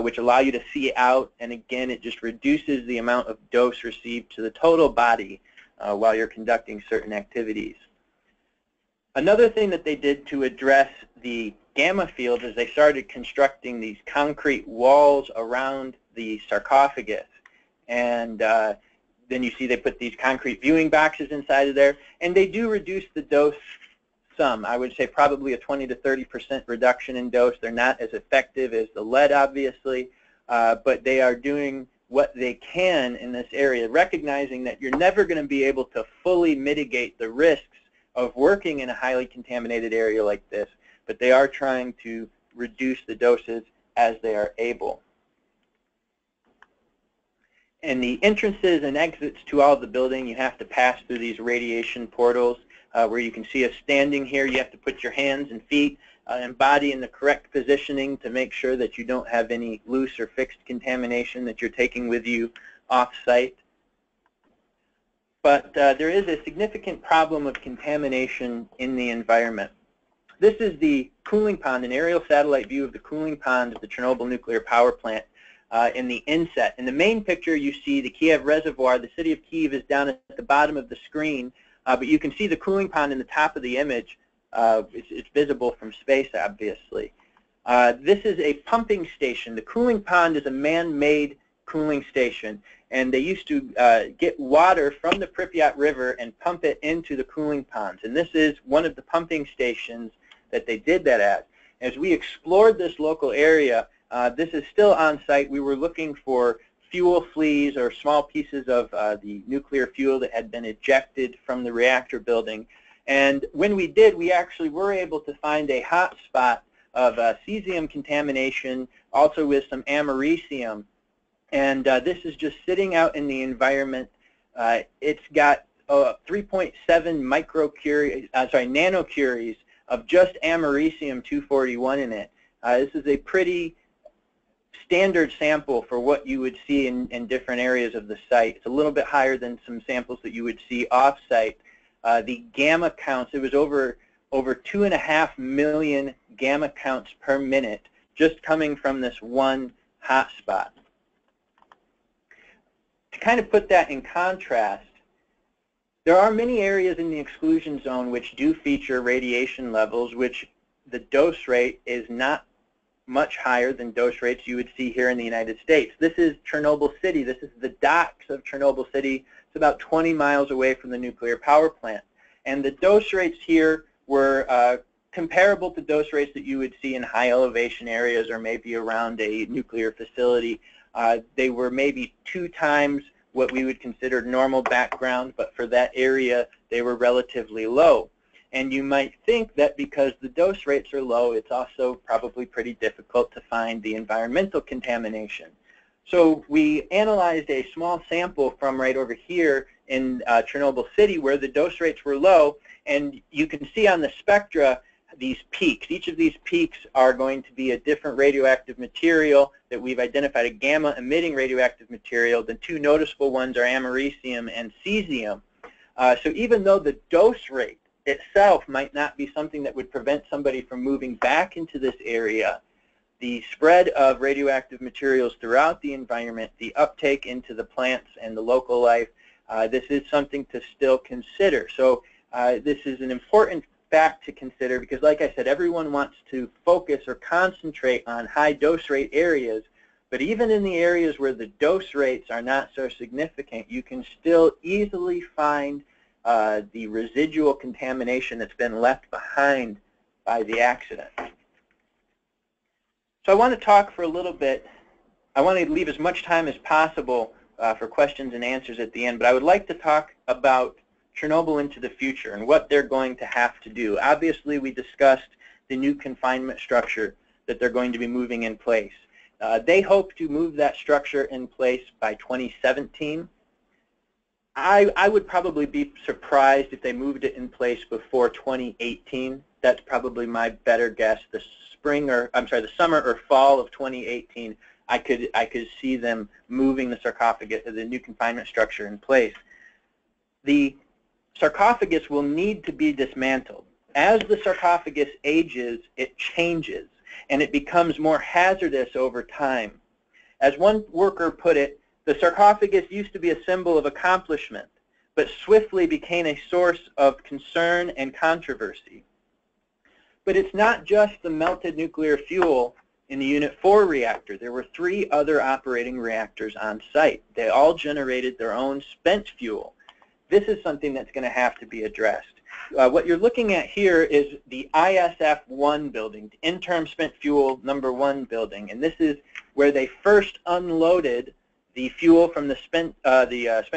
which allow you to see out, and again, it just reduces the amount of dose received to the total body while you're conducting certain activities. Another thing that they did to address the gamma field is they started constructing these concrete walls around the sarcophagus, and then you see they put these concrete viewing boxes inside of there, and they do reduce the dose some. I would say probably a 20 to 30% reduction in dose. They're not as effective as the lead, obviously, but they are doing what they can in this area, recognizing that you're never going to be able to fully mitigate the risks of working in a highly contaminated area like this, but they are trying to reduce the doses as they are able. And the entrances and exits to all of the building, you have to pass through these radiation portals. Where you can see us standing here, you have to put your hands and feet and body in the correct positioning to make sure that you don't have any loose or fixed contamination that you're taking with you off-site. But there is a significant problem of contamination in the environment. This is the cooling pond, an aerial satellite view of the cooling pond of the Chernobyl nuclear power plant in the inset. In the main picture, you see the Kiev reservoir. The city of Kiev is down at the bottom of the screen. But you can see the cooling pond in the top of the image. It's visible from space, obviously. This is a pumping station. The cooling pond is a man-made cooling station, and they used to get water from the Pripyat River and pump it into the cooling ponds. And this is one of the pumping stations that they did that at. As we explored this local area, this is still on site. We were looking for fuel fleas or small pieces of the nuclear fuel that had been ejected from the reactor building. And when we did, we actually were able to find a hot spot of cesium contamination, also with some americium. And this is just sitting out in the environment. It's got 3.7 microcuries, nanocuries of just americium-241 in it. This is a pretty standard sample for what you would see in different areas of the site. It's a little bit higher than some samples that you would see off-site. The gamma counts, it was over 2.5 million gamma counts per minute just coming from this one hot spot. To kind of put that in contrast, there are many areas in the exclusion zone which do feature radiation levels which the dose rate is not much higher than dose rates you would see here in the United States. This is Chernobyl City. This is the docks of Chernobyl City. It's about 20 miles away from the nuclear power plant. And the dose rates here were comparable to dose rates that you would see in high elevation areas or maybe around a nuclear facility. They were maybe 2 times what we would consider normal background, but for that area they were relatively low. And you might think that because the dose rates are low, it's also probably pretty difficult to find the environmental contamination. So we analyzed a small sample from right over here in Chernobyl City where the dose rates were low, and you can see on the spectra these peaks. Each of these peaks are going to be a different radioactive material that we've identified, a gamma-emitting radioactive material. The 2 noticeable ones are americium and cesium. So even though the dose rate itself might not be something that would prevent somebody from moving back into this area, the spread of radioactive materials throughout the environment, the uptake into the plants and the local life, this is something to still consider. So this is an important fact to consider because, like I said, everyone wants to focus or concentrate on high dose rate areas, but even in the areas where the dose rates are not so significant, you can still easily find the residual contamination that's been left behind by the accident. So I want to talk for a little bit. I want to leave as much time as possible for questions and answers at the end, but I would like to talk about Chernobyl into the future and what they're going to have to do. Obviously, we discussed the new confinement structure that they're going to be moving in place. They hope to move that structure in place by 2017. I would probably be surprised if they moved it in place before 2018. That's probably my better guess. The spring, or I'm sorry, the summer or fall of 2018, I could see them moving the sarcophagus, the new confinement structure, in place. The sarcophagus will need to be dismantled. As the sarcophagus ages, it changes and it becomes more hazardous over time. As one worker put it, the sarcophagus used to be a symbol of accomplishment, but swiftly became a source of concern and controversy. But it's not just the melted nuclear fuel in the Unit 4 reactor. There were 3 other operating reactors on site. They all generated their own spent fuel. This is something that's going to have to be addressed. What you're looking at here is the ISF-1 building, the Interim Spent Fuel Number 1 building, and this is where they first unloaded the fuel from the spent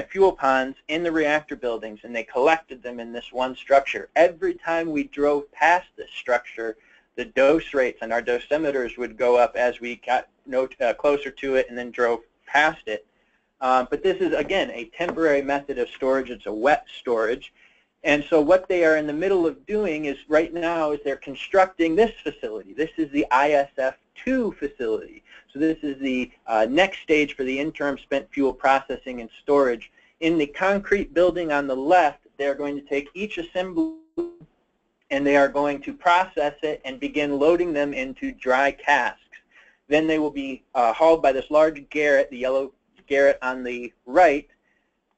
fuel ponds in the reactor buildings, and they collected them in this one structure. Every time we drove past this structure, the dose rates on our dosimeters would go up as we got closer to it and then drove past it. But this is, again, a temporary method of storage. It's a wet storage. And so what they are in the middle of doing is right now is they're constructing this facility. This is the ISF-2 facility. So this is the next stage for the interim spent fuel processing and storage. In the concrete building on the left, they're going to take each assembly and they are going to process it and begin loading them into dry casks. Then they will be hauled by this large garret, the yellow garret on the right,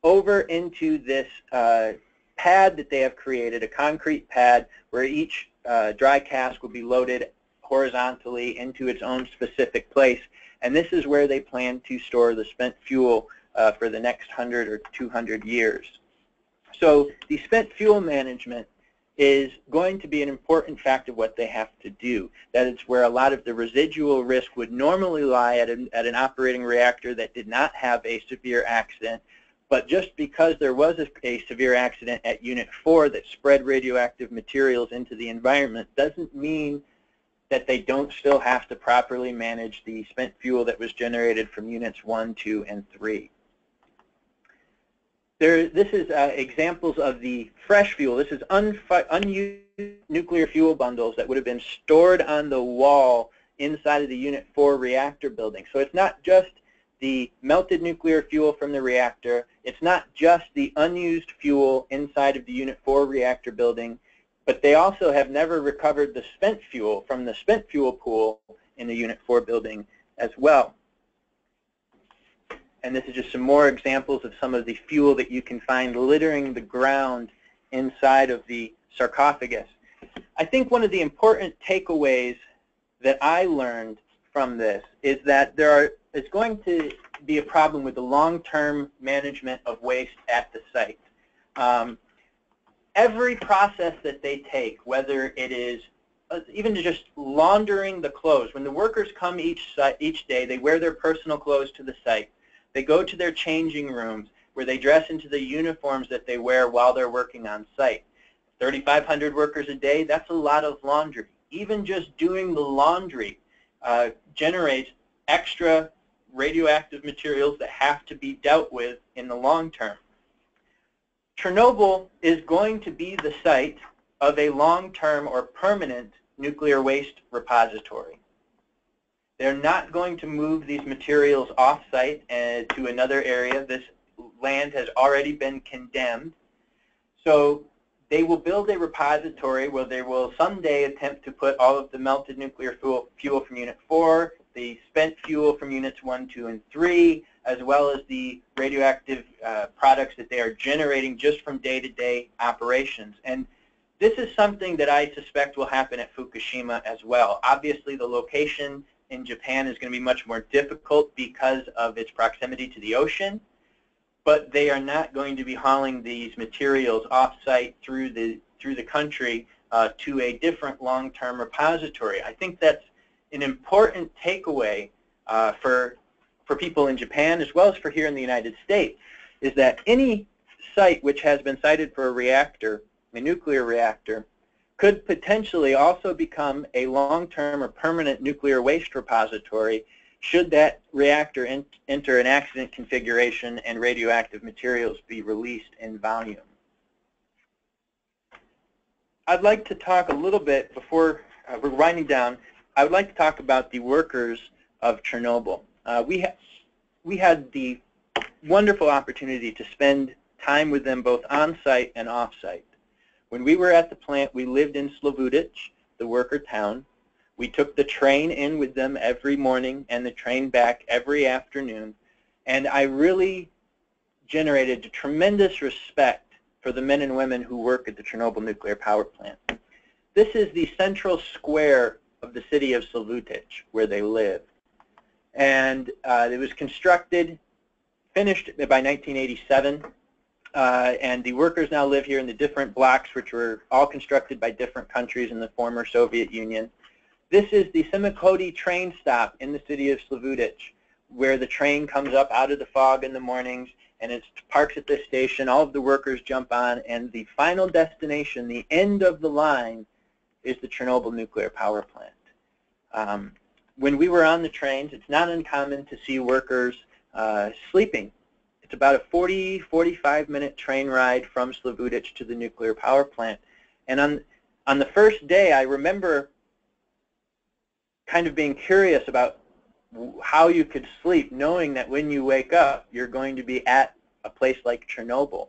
over into this pad that they have created, a concrete pad where each dry cask will be loaded horizontally into its own specific place. And this is where they plan to store the spent fuel for the next 100 or 200 years. So the spent fuel management is going to be an important fact of what they have to do. That is where a lot of the residual risk would normally lie at an operating reactor that did not have a severe accident. But just because there was a severe accident at Unit 4 that spread radioactive materials into the environment doesn't mean that they don't still have to properly manage the spent fuel that was generated from Units 1, 2, and 3. This is examples of the fresh fuel. This is unused nuclear fuel bundles that would have been stored on the wall inside of the Unit 4 reactor building. So it's not just the melted nuclear fuel from the reactor, it's not just the unused fuel inside of the Unit 4 reactor building, but they also have never recovered the spent fuel from the spent fuel pool in the Unit 4 building as well. And this is just some more examples of some of the fuel that you can find littering the ground inside of the sarcophagus. I think one of the important takeaways that I learned from this is that there's going to be a problem with the long-term management of waste at the site. Every process that they take, whether it is even to just laundering the clothes, when the workers come each day, they wear their personal clothes to the site. They go to their changing rooms where they dress into the uniforms that they wear while they're working on site. 3,500 workers a day, that's a lot of laundry. Even just doing the laundry generates extra radioactive materials that have to be dealt with in the long term. Chernobyl is going to be the site of a long-term or permanent nuclear waste repository. They're not going to move these materials off-site to another area. This land has already been condemned. So they will build a repository where they will someday attempt to put all of the melted nuclear fuel from Unit 4, the spent fuel from Units 1, 2, and 3, as well as the radioactive products that they are generating just from day-to-day operations. And this is something that I suspect will happen at Fukushima as well. Obviously, the location in Japan is going to be much more difficult because of its proximity to the ocean, but they are not going to be hauling these materials off-site through the country to a different long-term repository. I think that's an important takeaway for people in Japan as well as for here in the United States, is that any site which has been cited for a reactor, a nuclear reactor, could potentially also become a long-term or permanent nuclear waste repository should that reactor enter an accident configuration and radioactive materials be released in volume. I'd like to talk a little bit, before we're winding down, I would like to talk about the workers of Chernobyl. We had the wonderful opportunity to spend time with them both on-site and off-site. When we were at the plant, we lived in Slavutych, the worker town. We took the train in with them every morning and the train back every afternoon. And I really generated a tremendous respect for the men and women who work at the Chernobyl nuclear power plant. This is the central square of the city of Slavutych, where they live. And it was constructed, finished by 1987. And the workers now live here in the different blocks, which were all constructed by different countries in the former Soviet Union. This is the Semikhody train stop in the city of Slavutych, where the train comes up out of the fog in the mornings, and it parks at this station. All of the workers jump on, and the final destination, the end of the line, is the Chernobyl nuclear power plant. When we were on the trains, it's not uncommon to see workers sleeping. It's about a 40, 45-minute train ride from Slavutych to the nuclear power plant. And on the first day, I remember kind of being curious about how you could sleep, knowing that when you wake up, you're going to be at a place like Chernobyl.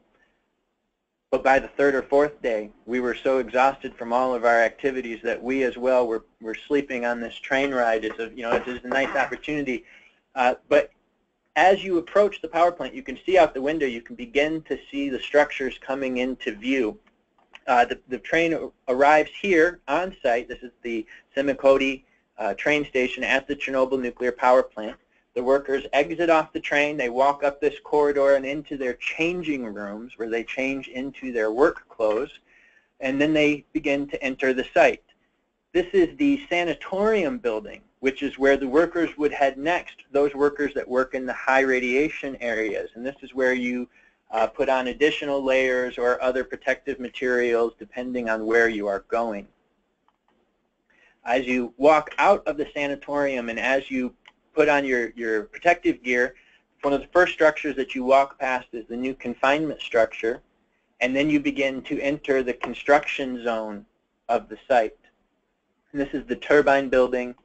But by the third or fourth day, we were so exhausted from all of our activities that we as well were sleeping on this train ride. It's a, you know, it's a nice opportunity, but as you approach the power plant, you can see out the window, you can begin to see the structures coming into view. The train arrives here on site. This is the Semikhody train station at the Chernobyl nuclear power plant. The workers exit off the train. They walk up this corridor and into their changing rooms, where they change into their work clothes, and then they begin to enter the site. This is the sanatorium building, which is where the workers would head next, those workers that work in the high radiation areas. And this is where you put on additional layers or other protective materials depending on where you are going. As you walk out of the sanatorium and as you put on your protective gear, one of the first structures that you walk past is the new confinement structure, and then you begin to enter the construction zone of the site. And this is the turbine building,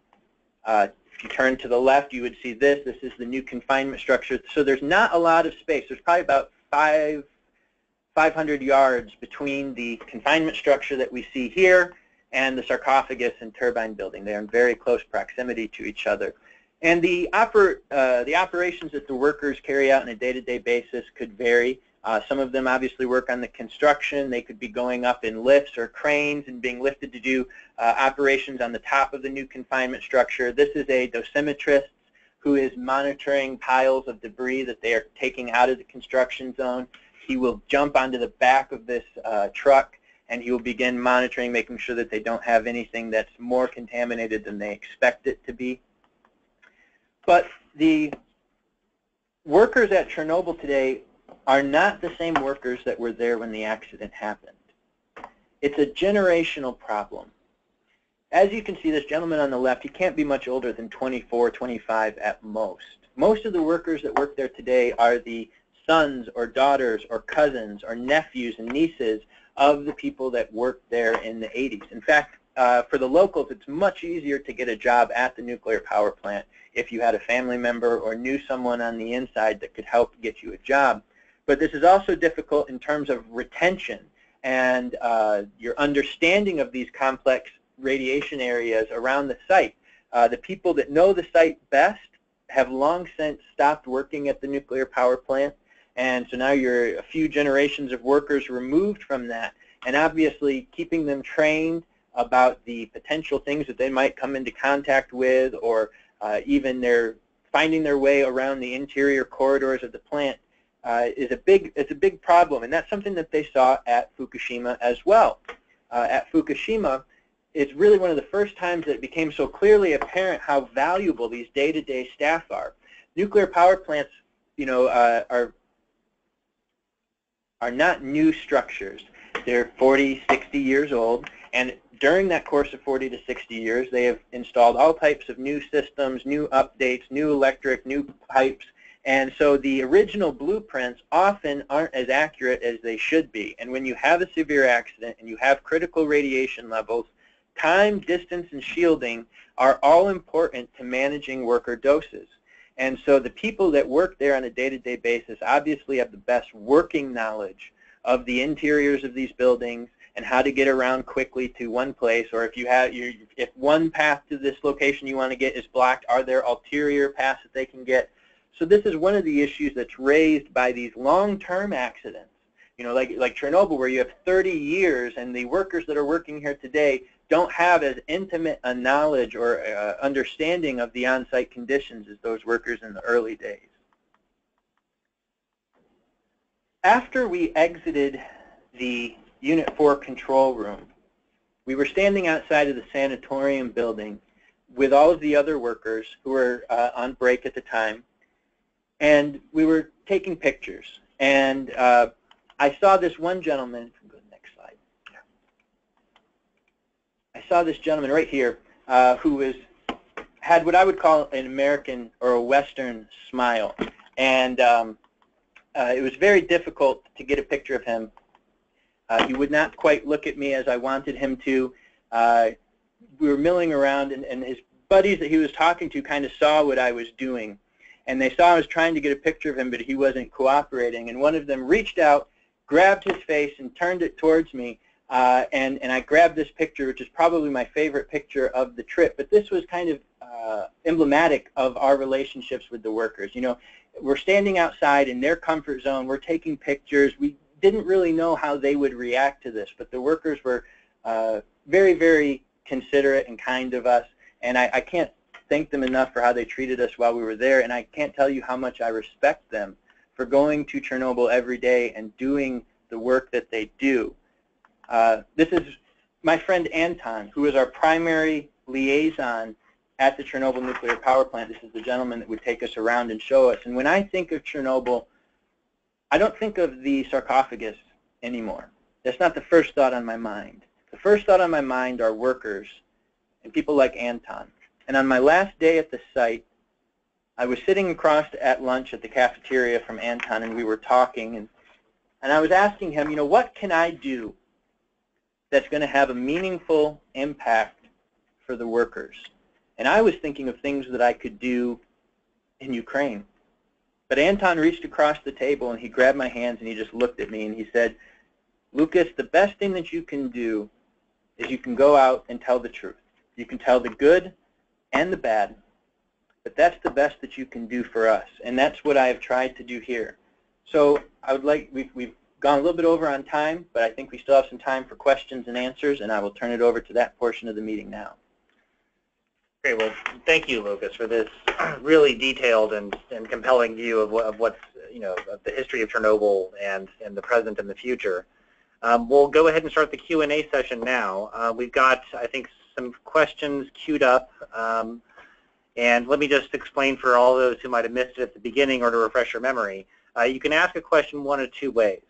If you turn to the left, you would see this. This is the new confinement structure. So there's not a lot of space. There's probably about 500 yards between the confinement structure that we see here and the sarcophagus and turbine building. They are in very close proximity to each other. And the operations that the workers carry out on a day-to-day basis could vary. Some of them obviously work on the construction. They could be going up in lifts or cranes and being lifted to do operations on the top of the new confinement structure. This is a dosimetrist who is monitoring piles of debris that they are taking out of the construction zone. He will jump onto the back of this truck and he will begin monitoring, making sure that they don't have anything that's more contaminated than they expect it to be. But the workers at Chernobyl today are not the same workers that were there when the accident happened. It's a generational problem. As you can see, this gentleman on the left, he can't be much older than 24, 25 at most. Most of the workers that work there today are the sons or daughters or cousins or nephews and nieces of the people that worked there in the 80s. In fact, for the locals, it's much easier to get a job at the nuclear power plant if you had a family member or knew someone on the inside that could help get you a job. But this is also difficult in terms of retention and your understanding of these complex radiation areas around the site. The people that know the site best have long since stopped working at the nuclear power plant, and so now you're a few generations of workers removed from that, and obviously keeping them trained about the potential things that they might come into contact with, or even their finding their way around the interior corridors of the plant is a big problem, and that's something that they saw at Fukushima as well. At Fukushima, it's really one of the first times that it became so clearly apparent how valuable these day-to-day staff are. Nuclear power plants, you know, are not new structures. They're 40, 60 years old, and during that course of 40 to 60 years, they have installed all types of new systems, new updates, new electric, new pipes, and so the original blueprints often aren't as accurate as they should be. And when you have a severe accident and you have critical radiation levels, time, distance, and shielding are all important to managing worker doses. And so the people that work there on a day-to-day basis obviously have the best working knowledge of the interiors of these buildings and how to get around quickly to one place, or if you have if one path to this location you want to get is blocked, are there ulterior paths that they can get? So this is one of the issues that's raised by these long-term accidents, you know, like Chernobyl, where you have 30 years and the workers that are working here today don't have as intimate a knowledge or understanding of the on-site conditions as those workers in the early days. After we exited the Unit 4 control room, we were standing outside of the sanatorium building with all of the other workers who were on break at the time, and we were taking pictures. And I saw this one gentleman, go to the next slide. I saw this gentleman right here who had what I would call an American or a Western smile. And it was very difficult to get a picture of him. He would not quite look at me as I wanted him to. We were milling around, and his buddies that he was talking to kind of saw what I was doing. And they saw I was trying to get a picture of him, but he wasn't cooperating. And one of them reached out, grabbed his face, and turned it towards me. And I grabbed this picture, which is probably my favorite picture of the trip. But this was kind of emblematic of our relationships with the workers. You know, we're standing outside in their comfort zone. We're taking pictures. We didn't really know how they would react to this, but the workers were very, very considerate and kind to us. And I can't thank them enough for how they treated us while we were there, and I can't tell you how much I respect them for going to Chernobyl every day and doing the work that they do. This is my friend Anton, who is our primary liaison at the Chernobyl nuclear power plant. This is the gentleman that would take us around and show us. And when I think of Chernobyl, I don't think of the sarcophagus anymore. That's not the first thought on my mind. The first thought on my mind are workers and people like Anton. And on my last day at the site, I was sitting across at lunch at the cafeteria from Anton, and we were talking, and I was asking him, you know, what can I do that's going to have a meaningful impact for the workers? And I was thinking of things that I could do in Ukraine. But Anton reached across the table and he grabbed my hands and he just looked at me and he said, Lucas, the best thing that you can do is you can go out and tell the truth. You can tell the good and the bad, but that's the best that you can do for us. And that's what I have tried to do here. So I would like, we've gone a little bit over on time, but I think we still have some time for questions and answers, and I will turn it over to that portion of the meeting now. Great. Well, thank you, Lucas, for this really detailed and compelling view of what's, you know, of the history of Chernobyl and the present and the future. We'll go ahead and start the Q&A session now. We've got, I think, some questions queued up. And let me just explain for all those who might have missed it at the beginning or to refresh your memory. You can ask a question one of two ways.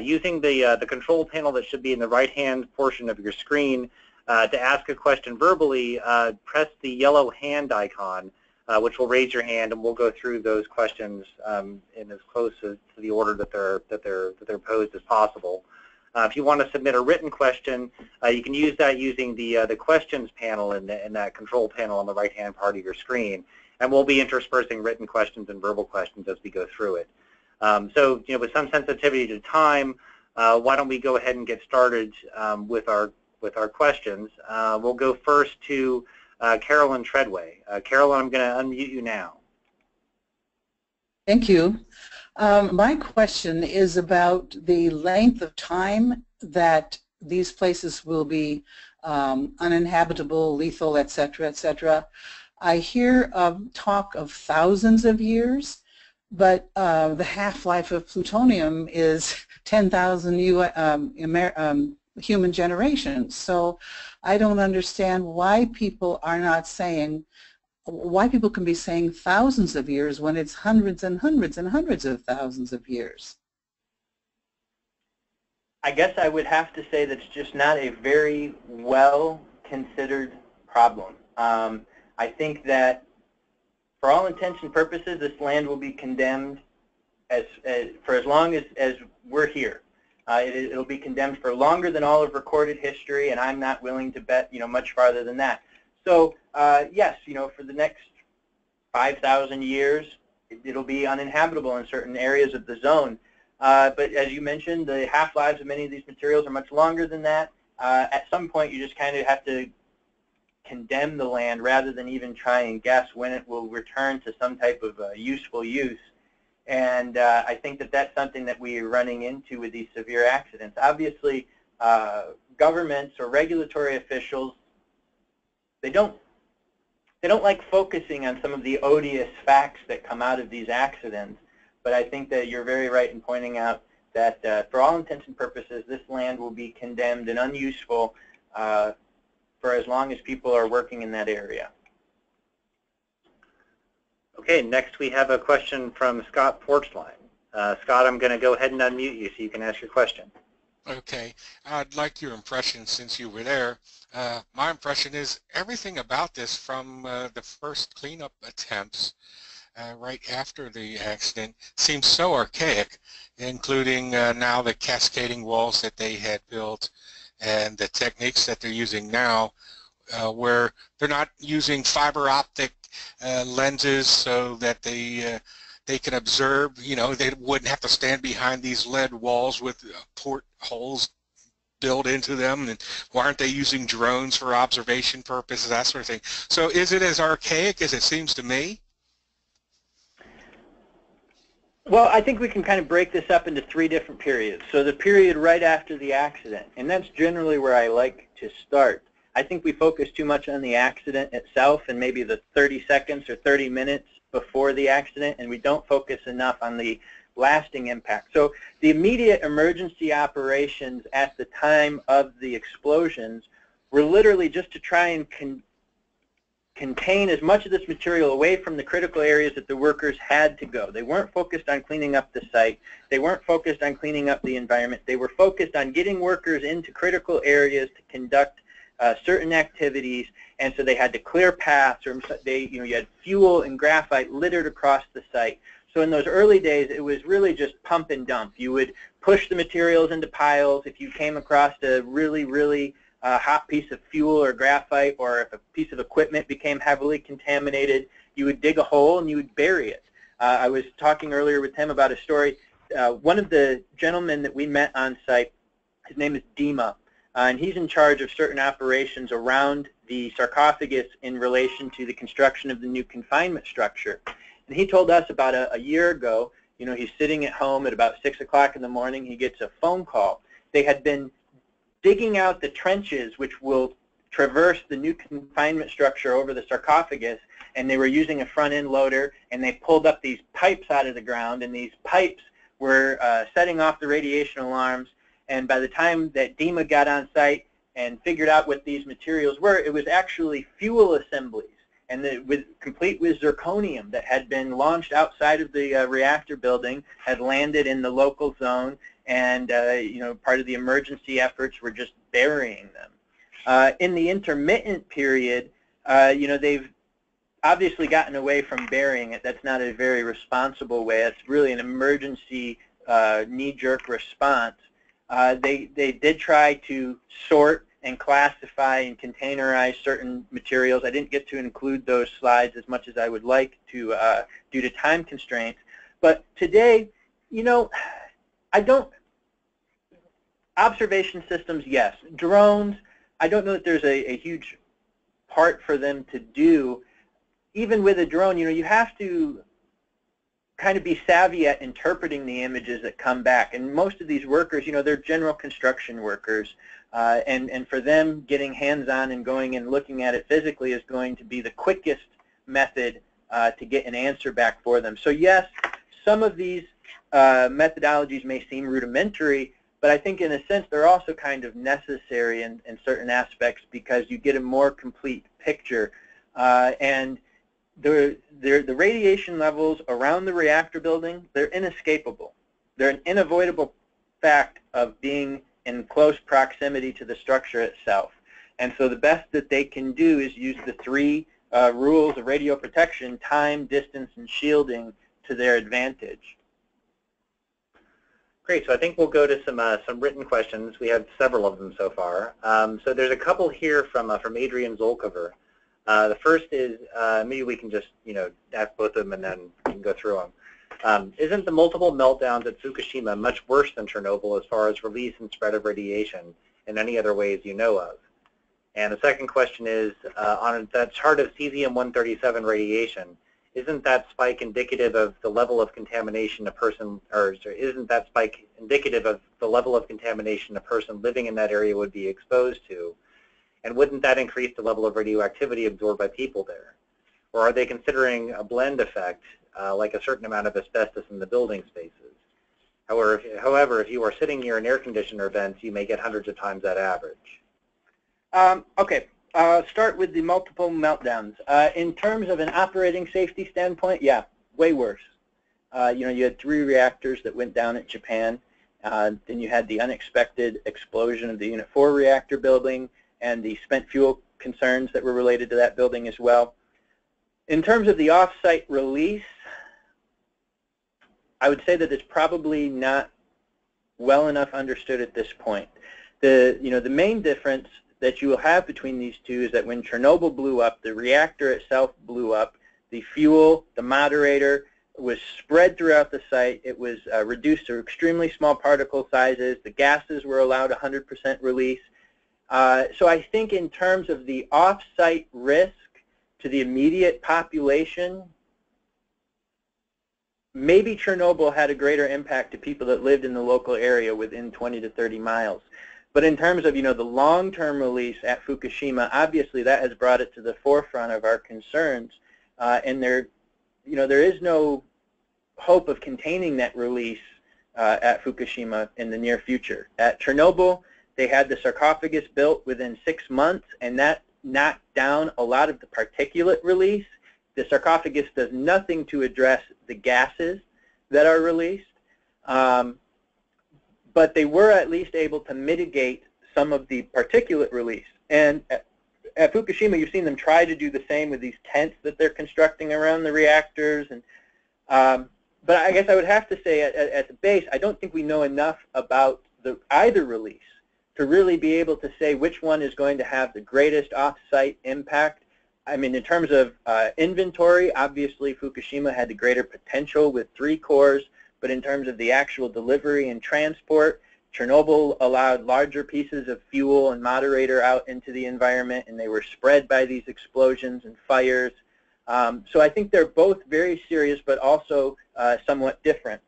Using the control panel that should be in the right-hand portion of your screen, to ask a question verbally, press the yellow hand icon, which will raise your hand, and we'll go through those questions in as close as to the order that they're posed as possible. If you want to submit a written question, you can use that using the questions panel in that control panel on the right-hand part of your screen, and we'll be interspersing written questions and verbal questions as we go through it. So, you know, with some sensitivity to time, why don't we go ahead and get started with our questions? We'll go first to Carolyn Treadway. Carolyn, I'm going to unmute you now. Thank you. My question is about the length of time that these places will be uninhabitable, lethal, et cetera, et cetera. I hear talk of thousands of years, but the half-life of plutonium is 10,000 human generations. So I don't understand why people are not saying, why people can be saying thousands of years when it's hundreds and hundreds and hundreds of thousands of years. I guess I would have to say that's just not a very well-considered problem. I think that for all intents and purposes, this land will be condemned for as long as we're here. It'll be condemned for longer than all of recorded history, and I'm not willing to bet, you know, much farther than that. So yes, you know, for the next 5,000 years, it'll be uninhabitable in certain areas of the zone. But as you mentioned, the half-lives of many of these materials are much longer than that. At some point, you just kind of have to condemn the land rather than even try and guess when it will return to some type of useful use. And I think that that's something that we are running into with these severe accidents. Obviously, governments or regulatory officials, they don't like focusing on some of the odious facts that come out of these accidents, but I think that you're very right in pointing out that for all intents and purposes, this land will be condemned and unuseful for as long as people are working in that area. Okay, next we have a question from Scott Porchline. Scott, I'm going to go ahead and unmute you so you can ask your question. Okay, I'd like your impression since you were there. My impression is everything about this from the first cleanup attempts right after the accident seems so archaic, including now the cascading walls that they had built and the techniques that they're using now, where they're not using fiber optic lenses so that they can observe, you know, they wouldn't have to stand behind these lead walls with portholes built into them, and why aren't they using drones for observation purposes, that sort of thing. So is it as archaic as it seems to me? Well, I think we can kind of break this up into three different periods. So the period right after the accident, and that's generally where I like to start. I think we focus too much on the accident itself and maybe the 30 seconds or 30 minutes before the accident, and we don't focus enough on the lasting impact. So the immediate emergency operations at the time of the explosions were literally just to try and contain as much of this material away from the critical areas that the workers had to go. They weren't focused on cleaning up the site. They weren't focused on cleaning up the environment. They were focused on getting workers into critical areas to conduct certain activities, and so they had to clear paths, or they, you know, you had fuel and graphite littered across the site. So in those early days, it was really just pump and dump. You would push the materials into piles. If you came across a really, really a hot piece of fuel or graphite, or if a piece of equipment became heavily contaminated, you would dig a hole and you would bury it. I was talking earlier with him about a story. One of the gentlemen that we met on site, his name is Dima, and he's in charge of certain operations around the sarcophagus in relation to the construction of the new confinement structure. And he told us about a year ago, you know, he's sitting at home at about 6 o'clock in the morning, he gets a phone call. They had been digging out the trenches which will traverse the new confinement structure over the sarcophagus, and they were using a front-end loader, and they pulled up these pipes out of the ground, and these pipes were setting off the radiation alarms. And by the time that Dima got on site and figured out what these materials were, it was actually fuel assemblies, and complete with zirconium that had been launched outside of the reactor building, had landed in the local zone, and you know, part of the emergency efforts were just burying them. In the intermittent period, you know, they've obviously gotten away from burying it. That's not a very responsible way. It's really an emergency knee-jerk response. They did try to sort and classify and containerize certain materials. I didn't get to include those slides as much as I would like to due to time constraints. But today, you know, observation systems, yes. Drones, I don't know that there's a huge part for them to do. Even with a drone, you know, you have to kind of be savvy at interpreting the images that come back. And most of these workers, you know, they're general construction workers. And for them, getting hands-on and going and looking at it physically is going to be the quickest method to get an answer back for them. So yes, some of these methodologies may seem rudimentary, but I think in a sense they're also kind of necessary in certain aspects, because you get a more complete picture. And the radiation levels around the reactor building, they're inescapable. They're an unavoidable fact of being in close proximity to the structure itself. And so the best that they can do is use the three rules of radio protection, time, distance, and shielding, to their advantage. Great, so I think we'll go to some written questions. We have several of them so far. So there's a couple here from Adrian Zolkover. The first is, maybe we can just, you know, ask both of them and then we can go through them. Isn't the multiple meltdowns at Fukushima much worse than Chernobyl as far as release and spread of radiation and any other ways you know of? And the second question is, on that chart of cesium-137 radiation, isn't that spike indicative of the level of contamination a person, or isn't that spike indicative of the level of contamination a person living in that area would be exposed to? And wouldn't that increase the level of radioactivity absorbed by people there? Or are they considering a blend effect, like a certain amount of asbestos in the building spaces? However, if you are sitting near an air conditioner vent, you may get hundreds of times that average. Okay, I'll start with the multiple meltdowns. In terms of an operating safety standpoint, yeah, way worse. You know, you had 3 reactors that went down at Japan. Then you had the unexpected explosion of the Unit 4 reactor building, and the spent fuel concerns that were related to that building as well. In terms of the off-site release, I would say that it's probably not well enough understood at this point. You know, the main difference that you will have between these two is that when Chernobyl blew up, the reactor itself blew up, the fuel, the moderator, was spread throughout the site. It was reduced to extremely small particle sizes. The gases were allowed 100% release. So I think in terms of the off-site risk to the immediate population, maybe Chernobyl had a greater impact to people that lived in the local area within 20 to 30 miles. But in terms of, you know, the long-term release at Fukushima, obviously that has brought it to the forefront of our concerns. And there, you know, there is no hope of containing that release at Fukushima in the near future. At Chernobyl, they had the sarcophagus built within 6 months, and that knocked down a lot of the particulate release. The sarcophagus does nothing to address the gases that are released, but they were at least able to mitigate some of the particulate release. And at Fukushima, you've seen them try to do the same with these tents that they're constructing around the reactors. And but I guess I would have to say at the base, I don't think we know enough about either release to really be able to say which one is going to have the greatest off-site impact. I mean, in terms of inventory, obviously Fukushima had the greater potential with 3 cores, but in terms of the actual delivery and transport, Chernobyl allowed larger pieces of fuel and moderator out into the environment, and they were spread by these explosions and fires. So I think they're both very serious, but also somewhat different.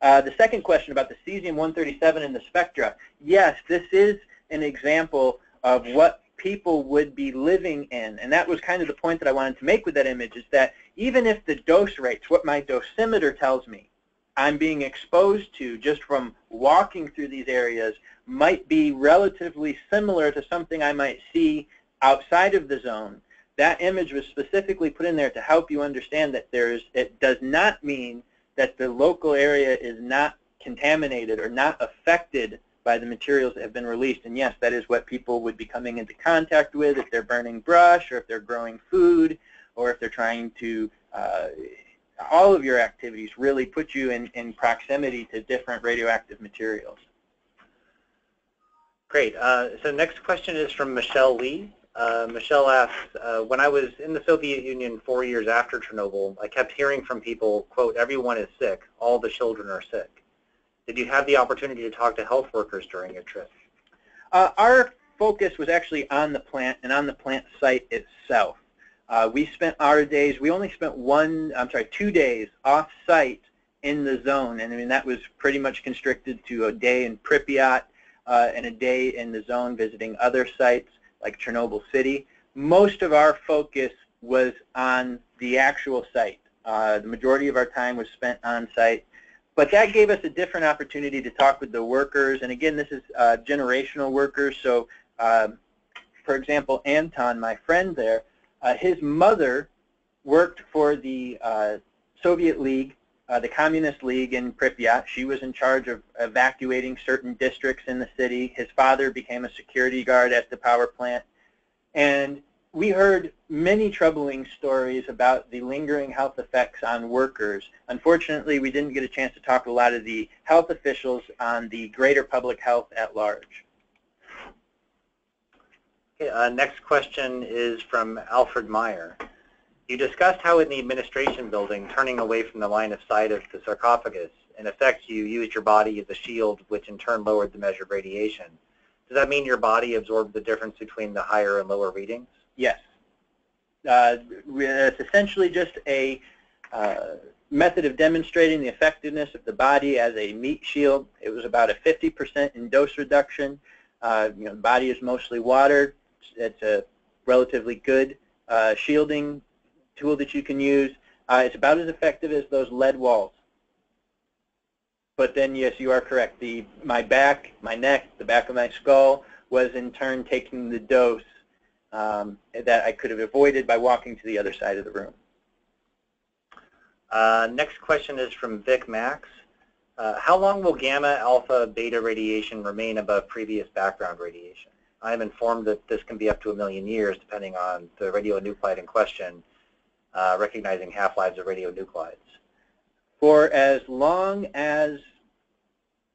The second question about the cesium-137 and the spectra. Yes, this is an example of what people would be living in. And that was kind of the point that I wanted to make with that image, is that even if the dose rates, what my dosimeter tells me I'm being exposed to just from walking through these areas, might be relatively similar to something I might see outside of the zone. That image was specifically put in there to help you understand that it does not mean that the local area is not contaminated or not affected by the materials that have been released. And yes, that is what people would be coming into contact with if they're burning brush or if they're growing food or if they're trying to, all of your activities really put you in proximity to different radioactive materials. Great. So next question is from Michelle Lee. Michelle asks, when I was in the Soviet Union 4 years after Chernobyl, I kept hearing from people, quote, everyone is sick, all the children are sick. Did you have the opportunity to talk to health workers during your trip? Our focus was actually on the plant and on the plant site itself. We spent our days, we only spent 2 days off-site in the zone, and I mean that was pretty much constricted to a day in Pripyat and a day in the zone visiting other sites like Chernobyl City. Most of our focus was on the actual site. The majority of our time was spent on site. But that gave us a different opportunity to talk with the workers. And again, this is generational workers. So for example, Anton, my friend there, his mother worked for the Soviet League, the Communist League in Pripyat. She was in charge of evacuating certain districts in the city. His father became a security guard at the power plant. And we heard many troubling stories about the lingering health effects on workers. Unfortunately, we didn't get a chance to talk to a lot of the health officials on the greater public health at large. Okay, next question is from Alfred Meyer. You discussed how in the administration building, turning away from the line of sight of the sarcophagus, in effect you used your body as a shield, which in turn lowered the measured radiation. Does that mean your body absorbed the difference between the higher and lower readings? Yes. It's essentially just a method of demonstrating the effectiveness of the body as a meat shield. It was about a 50% in dose reduction. You know, the body is mostly water. It's a relatively good shielding tool that you can use. It's about as effective as those lead walls. But then, yes, you are correct. My back, my neck, the back of my skull was in turn taking the dose that I could have avoided by walking to the other side of the room. Next question is from Vic Max. How long will gamma, alpha, beta radiation remain above previous background radiation? I am informed that this can be up to 1 million years, depending on the radionuclide in question. Recognizing half-lives of radionuclides? For as long as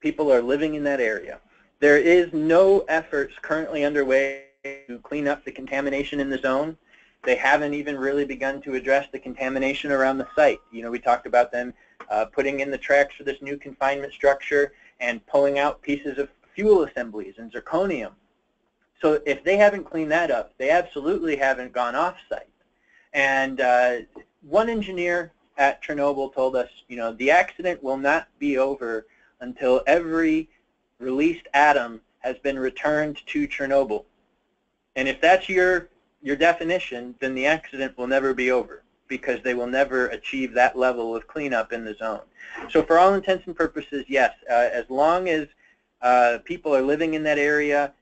people are living in that area. There is no efforts currently underway to clean up the contamination in the zone. They haven't even really begun to address the contamination around the site. You know, we talked about them putting in the tracks for this new confinement structure and pulling out pieces of fuel assemblies and zirconium. So if they haven't cleaned that up, they absolutely haven't gone off-site. And one engineer at Chernobyl told us, you know, the accident will not be over until every released atom has been returned to Chernobyl. And if that's your definition, then the accident will never be over because they will never achieve that level of cleanup in the zone. So for all intents and purposes, yes, as long as people are living in that area,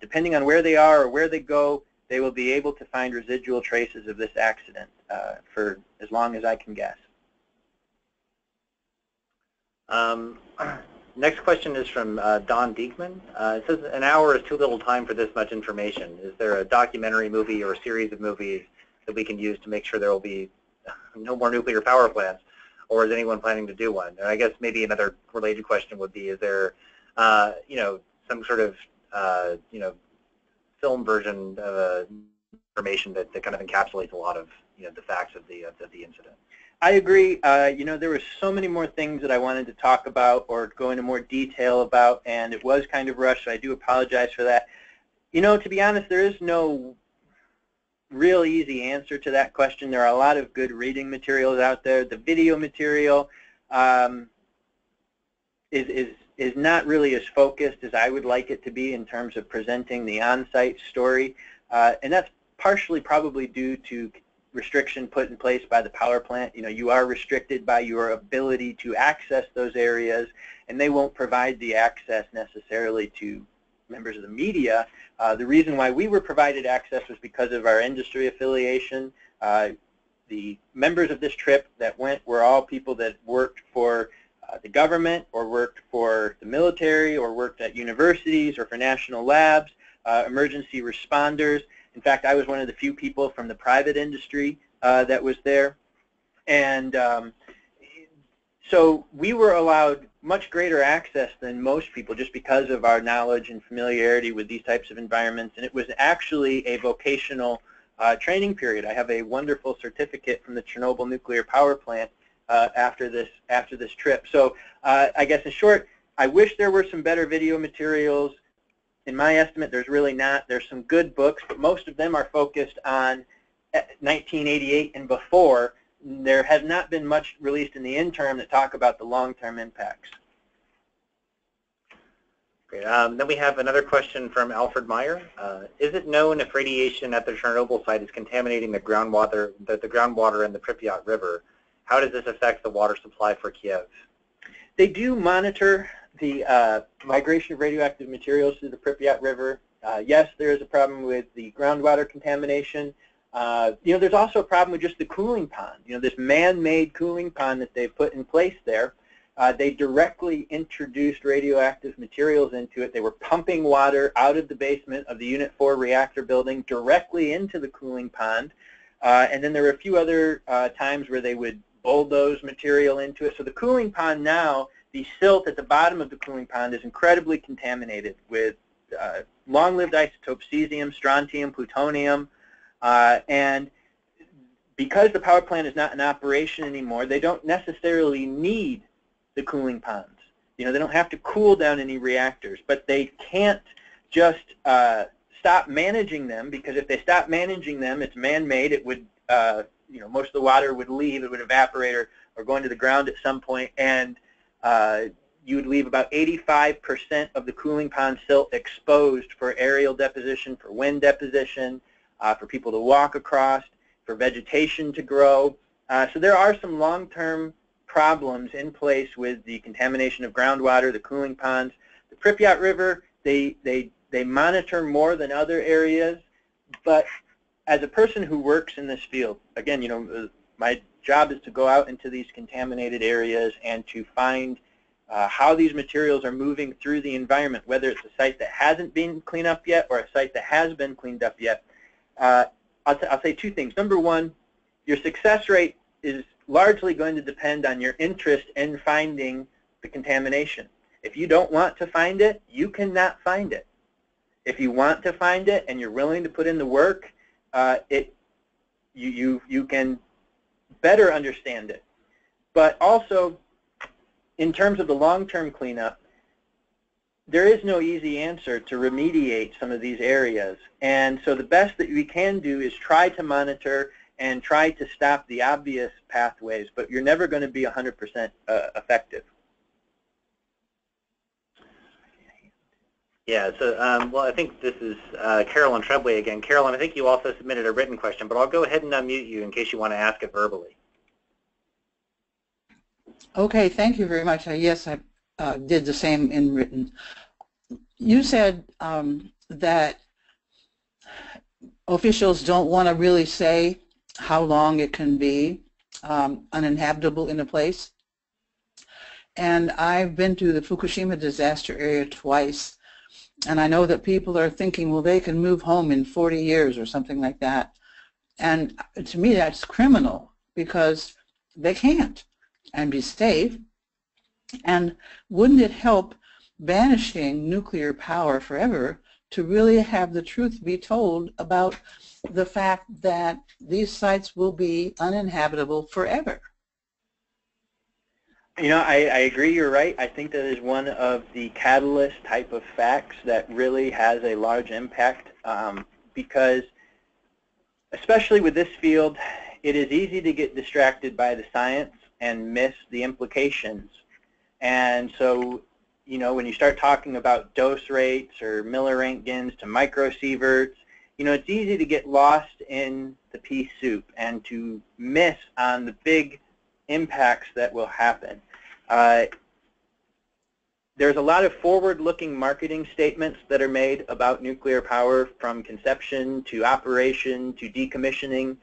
depending on where they are or where they go, they will be able to find residual traces of this accident for as long as I can guess. Next question is from Don Diekman. It says, an hour is too little time for this much information. Is there a documentary movie or a series of movies that we can use to make sure there will be no more nuclear power plants, or is anyone planning to do one? And I guess maybe another related question would be, is there, you know, some sort of film version of information that kind of encapsulates a lot of the facts of the incident. I agree. There were so many more things that I wanted to talk about or go into more detail about, and it was kind of rushed, so I do apologize for that. To be honest, there is no real easy answer to that question. There are a lot of good reading materials out there. The video material is not really as focused as I would like it to be in terms of presenting the on-site story, and that's partially probably due to restriction put in place by the power plant. You are restricted by your ability to access those areas, and they won't provide the access necessarily to members of the media. The reason why we were provided access was because of our industry affiliation. The members of this trip that went were all people that worked for the government or worked for the military or worked at universities or for national labs, emergency responders. In fact, I was one of the few people from the private industry that was there. And so we were allowed much greater access than most people just because of our knowledge and familiarity with these types of environments. And it was actually a vocational training period. I have a wonderful certificate from the Chernobyl nuclear power plant after this trip. So I guess in short, I wish there were some better video materials. In my estimate, there's really not. There's some good books, but most of them are focused on 1988 and before. There has not been much released in the interim to talk about the long-term impacts. Great. Then we have another question from Alfred Meyer. Is it known if radiation at the Chernobyl site is contaminating the groundwater in the Pripyat River? How does this affect the water supply for Kiev? They do monitor the migration of radioactive materials through the Pripyat River. Yes, there is a problem with the groundwater contamination. There's also a problem with just the cooling pond. This man-made cooling pond that they've put in place there. They directly introduced radioactive materials into it. They were pumping water out of the basement of the Unit 4 reactor building directly into the cooling pond. And then there were a few other times where they would bulldoze material into it. So the cooling pond now, the silt at the bottom of the cooling pond is incredibly contaminated with long-lived isotopes, cesium, strontium, plutonium. And because the power plant is not in operation anymore, they don't necessarily need the cooling ponds. They don't have to cool down any reactors, but they can't just stop managing them, because if they stop managing them, it's man-made. It would, most of the water would leave. It would evaporate or go into the ground at some point, and you would leave about 85% of the cooling pond silt exposed for aerial deposition, for wind deposition, for people to walk across, for vegetation to grow. So there are some long-term problems in place with the contamination of groundwater, the cooling ponds. The Pripyat River, they monitor more than other areas, but as a person who works in this field, again, my job is to go out into these contaminated areas and to find how these materials are moving through the environment, whether it's a site that hasn't been cleaned up yet or a site that has been cleaned up yet. I'll say two things. Number one, your success rate is largely going to depend on your interest in finding the contamination. If you don't want to find it, you cannot find it. If you want to find it and you're willing to put in the work, you can better understand it. But also, in terms of the long-term cleanup, there is no easy answer to remediate some of these areas. And so the best that we can do is try to monitor and try to stop the obvious pathways, but you're never going to be 100% effective. Yeah, so, I think this is Carolyn Treadway again. Carolyn, I think you also submitted a written question, but I'll go ahead and unmute you in case you want to ask it verbally. Okay, thank you very much. Yes, I did the same in written. You said that officials don't want to really say how long it can be uninhabitable in a place. And I've been to the Fukushima disaster area twice, and I know that people are thinking, well, they can move home in 40 years or something like that. And to me, that's criminal, because they can't and be safe. And wouldn't it help banishing nuclear power forever to really have the truth be told about the fact that these sites will be uninhabitable forever. You know, I agree, you're right. I think that is one of the catalyst type of facts that really has a large impact because, especially with this field, it is easy to get distracted by the science and miss the implications. And so, you know, when you start talking about dose rates or millirentgens to microsieverts, you know, it's easy to get lost in the pea soup and to miss on the big impacts that will happen. There's a lot of forward-looking marketing statements that are made about nuclear power from conception to operation to decommissioning.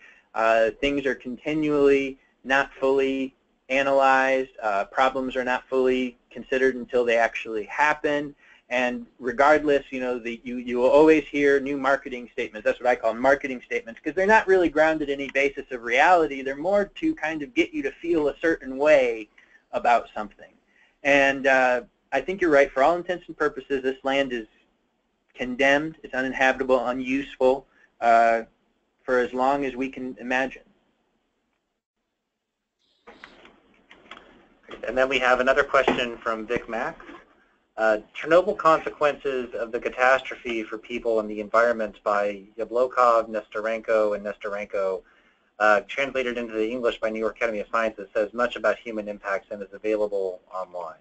Things are continually not fully analyzed. Problems are not fully considered until they actually happen. And regardless, you know, you will always hear new marketing statements. That's what I call marketing statements, because they're not really grounded in any basis of reality. They're more to kind of get you to feel a certain way about something. And I think you're right. For all intents and purposes, this land is condemned. It's uninhabitable, unuseful for as long as we can imagine. And then we have another question from Vic Max. Chernobyl consequences of the catastrophe for people and the environment by Yablokov, Nestorenko, and Nestorenko, translated into the English by New York Academy of Sciences, says much about human impacts and is available online.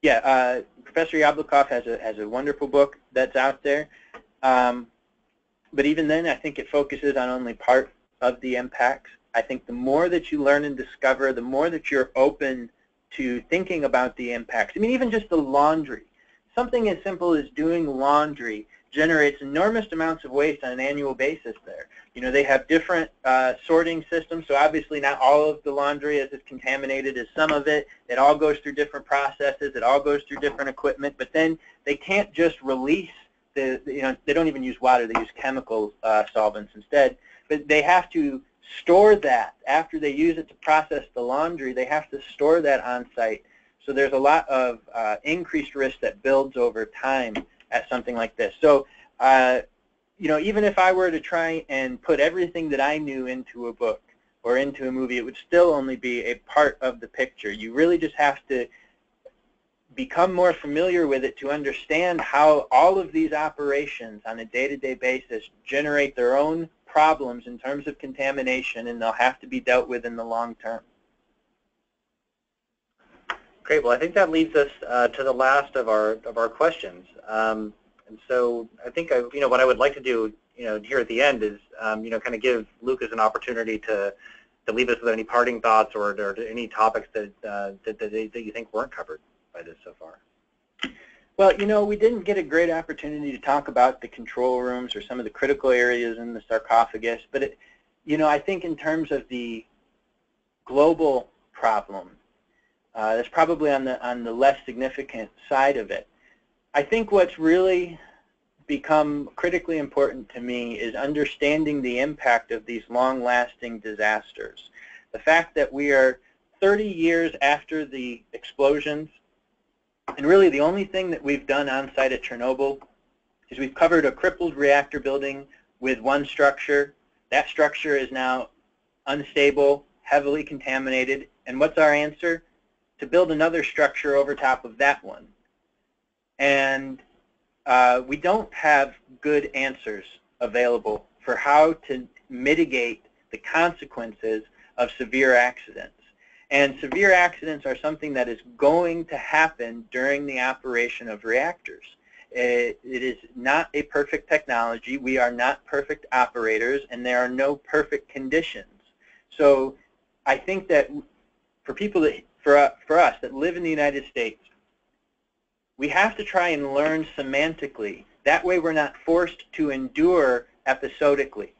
Yeah, Professor Yablokov has a wonderful book that's out there, but even then I think it focuses on only part of the impacts. I think the more that you learn and discover, the more that you're open to thinking about the impacts. I mean, even just the laundry. Something as simple as doing laundry generates enormous amounts of waste on an annual basis there. You know, they have different sorting systems, so obviously not all of the laundry is as contaminated as some of it. It all goes through different processes. It all goes through different equipment, but then they can't just release the, you know, they don't even use water. They use chemical solvents instead, but they have to store that. After they use it to process the laundry, they have to store that on site. So there's a lot of increased risk that builds over time at something like this. So, you know, even if I were to try and put everything that I knew into a book or into a movie, it would still only be a part of the picture. You really just have to become more familiar with it to understand how all of these operations on a day-to-day basis generate their own problems in terms of contamination, and they'll have to be dealt with in the long term. Great. Well, I think that leads us to the last of our questions. And so I think you know, what I would like to do, you know, here at the end is you know, kind of give Lucas an opportunity to leave us with any parting thoughts or any topics that you think weren't covered by this so far. Well, you know, we didn't get a great opportunity to talk about the control rooms or some of the critical areas in the sarcophagus, but, you know, I think in terms of the global problem, that's probably on the less significant side of it. I think what's really become critically important to me is understanding the impact of these long-lasting disasters. The fact that we are 30 years after the explosions, and really the only thing that we've done on site at Chernobyl is we've covered a crippled reactor building with one structure. That structure is now unstable, heavily contaminated, and what's our answer? To build another structure over top of that one. And we don't have good answers available for how to mitigate the consequences of severe accidents. And severe accidents are something that is going to happen during the operation of reactors. It is not a perfect technology. We are not perfect operators, and there are no perfect conditions. So I think that for people that, for us that live in the United States, we have to try and learn semantically. That way we're not forced to endure episodically.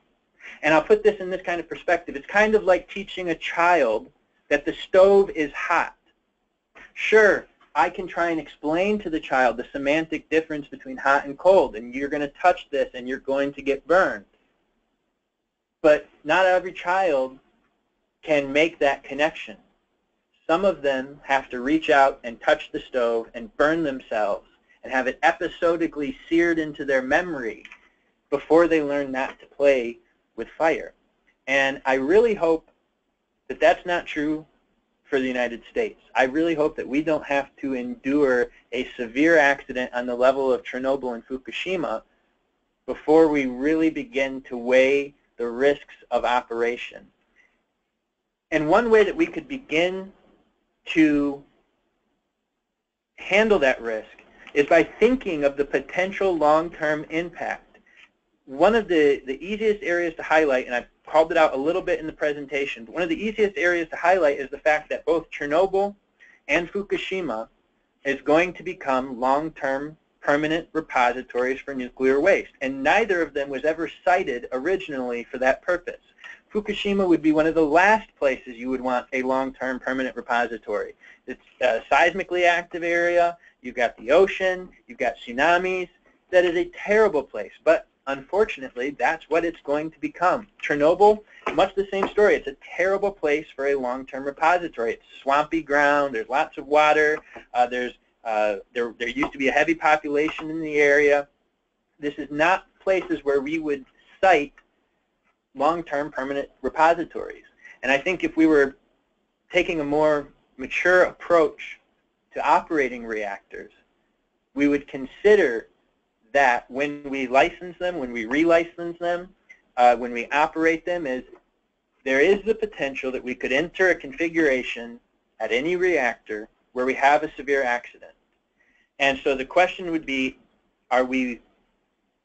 And I'll put this in this kind of perspective. It's kind of like teaching a child that the stove is hot. Sure, I can try and explain to the child the semantic difference between hot and cold, and you're going to touch this and you're going to get burned. But not every child can make that connection. Some of them have to reach out and touch the stove and burn themselves and have it episodically seared into their memory before they learn not to play with fire. And I really hope that that's not true for the United States. I really hope that we don't have to endure a severe accident on the level of Chernobyl and Fukushima before we really begin to weigh the risks of operation. And one way that we could begin to handle that risk is by thinking of the potential long-term impact. One of the easiest areas to highlight, and I called it out a little bit in the presentation, but one of the easiest areas to highlight is the fact that both Chernobyl and Fukushima is going to become long-term permanent repositories for nuclear waste, and neither of them was ever cited originally for that purpose. Fukushima would be one of the last places you would want a long-term permanent repository. It's a seismically active area, you've got the ocean, you've got tsunamis. That is a terrible place, but unfortunately, that's what it's going to become. Chernobyl, much the same story. It's a terrible place for a long-term repository. It's swampy ground, there's lots of water, there used to be a heavy population in the area. This is not places where we would cite long-term permanent repositories. And I think if we were taking a more mature approach to operating reactors, we would consider that when we license them, when we relicense them, when we operate them, is there is the potential that we could enter a configuration at any reactor where we have a severe accident. And so the question would be, are we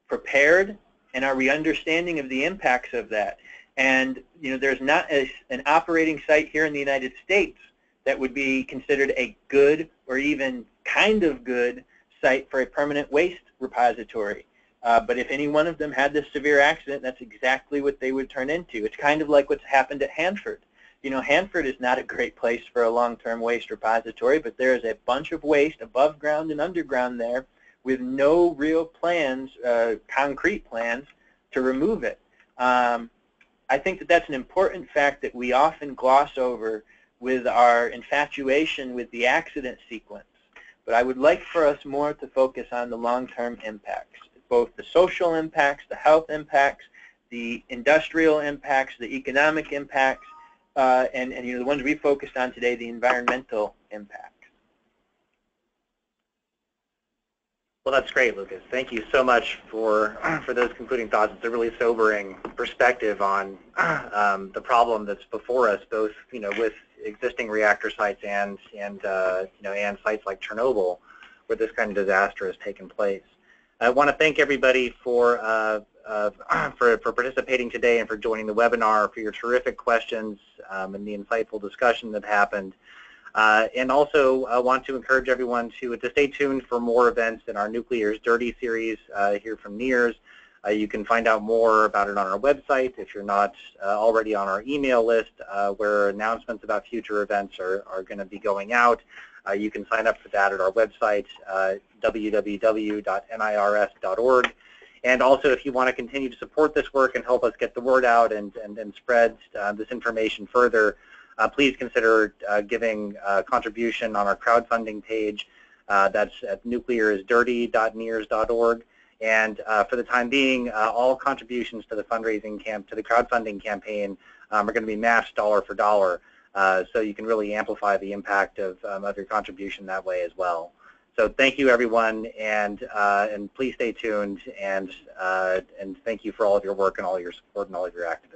prepared? And are we understanding of the impacts of that? And you know, there's not an operating site here in the United States that would be considered a good or even kind of good site for a permanent waste repository. But if any one of them had this severe accident, that's exactly what they would turn into. It's kind of like what's happened at Hanford. You know, Hanford is not a great place for a long-term waste repository, but there is a bunch of waste above ground and underground there with no real plans, concrete plans, to remove it. I think that that's an important fact that we often gloss over with our infatuation with the accident sequence. But I would like for us more to focus on the long-term impacts, both the social impacts, the health impacts, the industrial impacts, the economic impacts, and you know, the ones we focused on today, the environmental impacts. Well, that's great, Lucas. Thank you so much for those concluding thoughts. It's a really sobering perspective on the problem that's before us, both you know with existing reactor sites and sites like Chernobyl, where this kind of disaster has taken place. I want to thank everybody for participating today and for joining the webinar, for your terrific questions and the insightful discussion that happened. And also, I want to encourage everyone to stay tuned for more events in our Nuclear is Dirty series here from NEARS. You can find out more about it on our website if you're not already on our email list, where announcements about future events are going to be going out. You can sign up for that at our website, www.nirs.org. And also, if you want to continue to support this work and help us get the word out and spread this information further, please consider giving a contribution on our crowdfunding page. That's at nuclearisdirty.nears.org. And for the time being, all contributions to the crowdfunding campaign are going to be matched dollar for dollar. So you can really amplify the impact of your contribution that way as well. So thank you, everyone, and please stay tuned. And thank you for all of your work and all your support and all of your activism.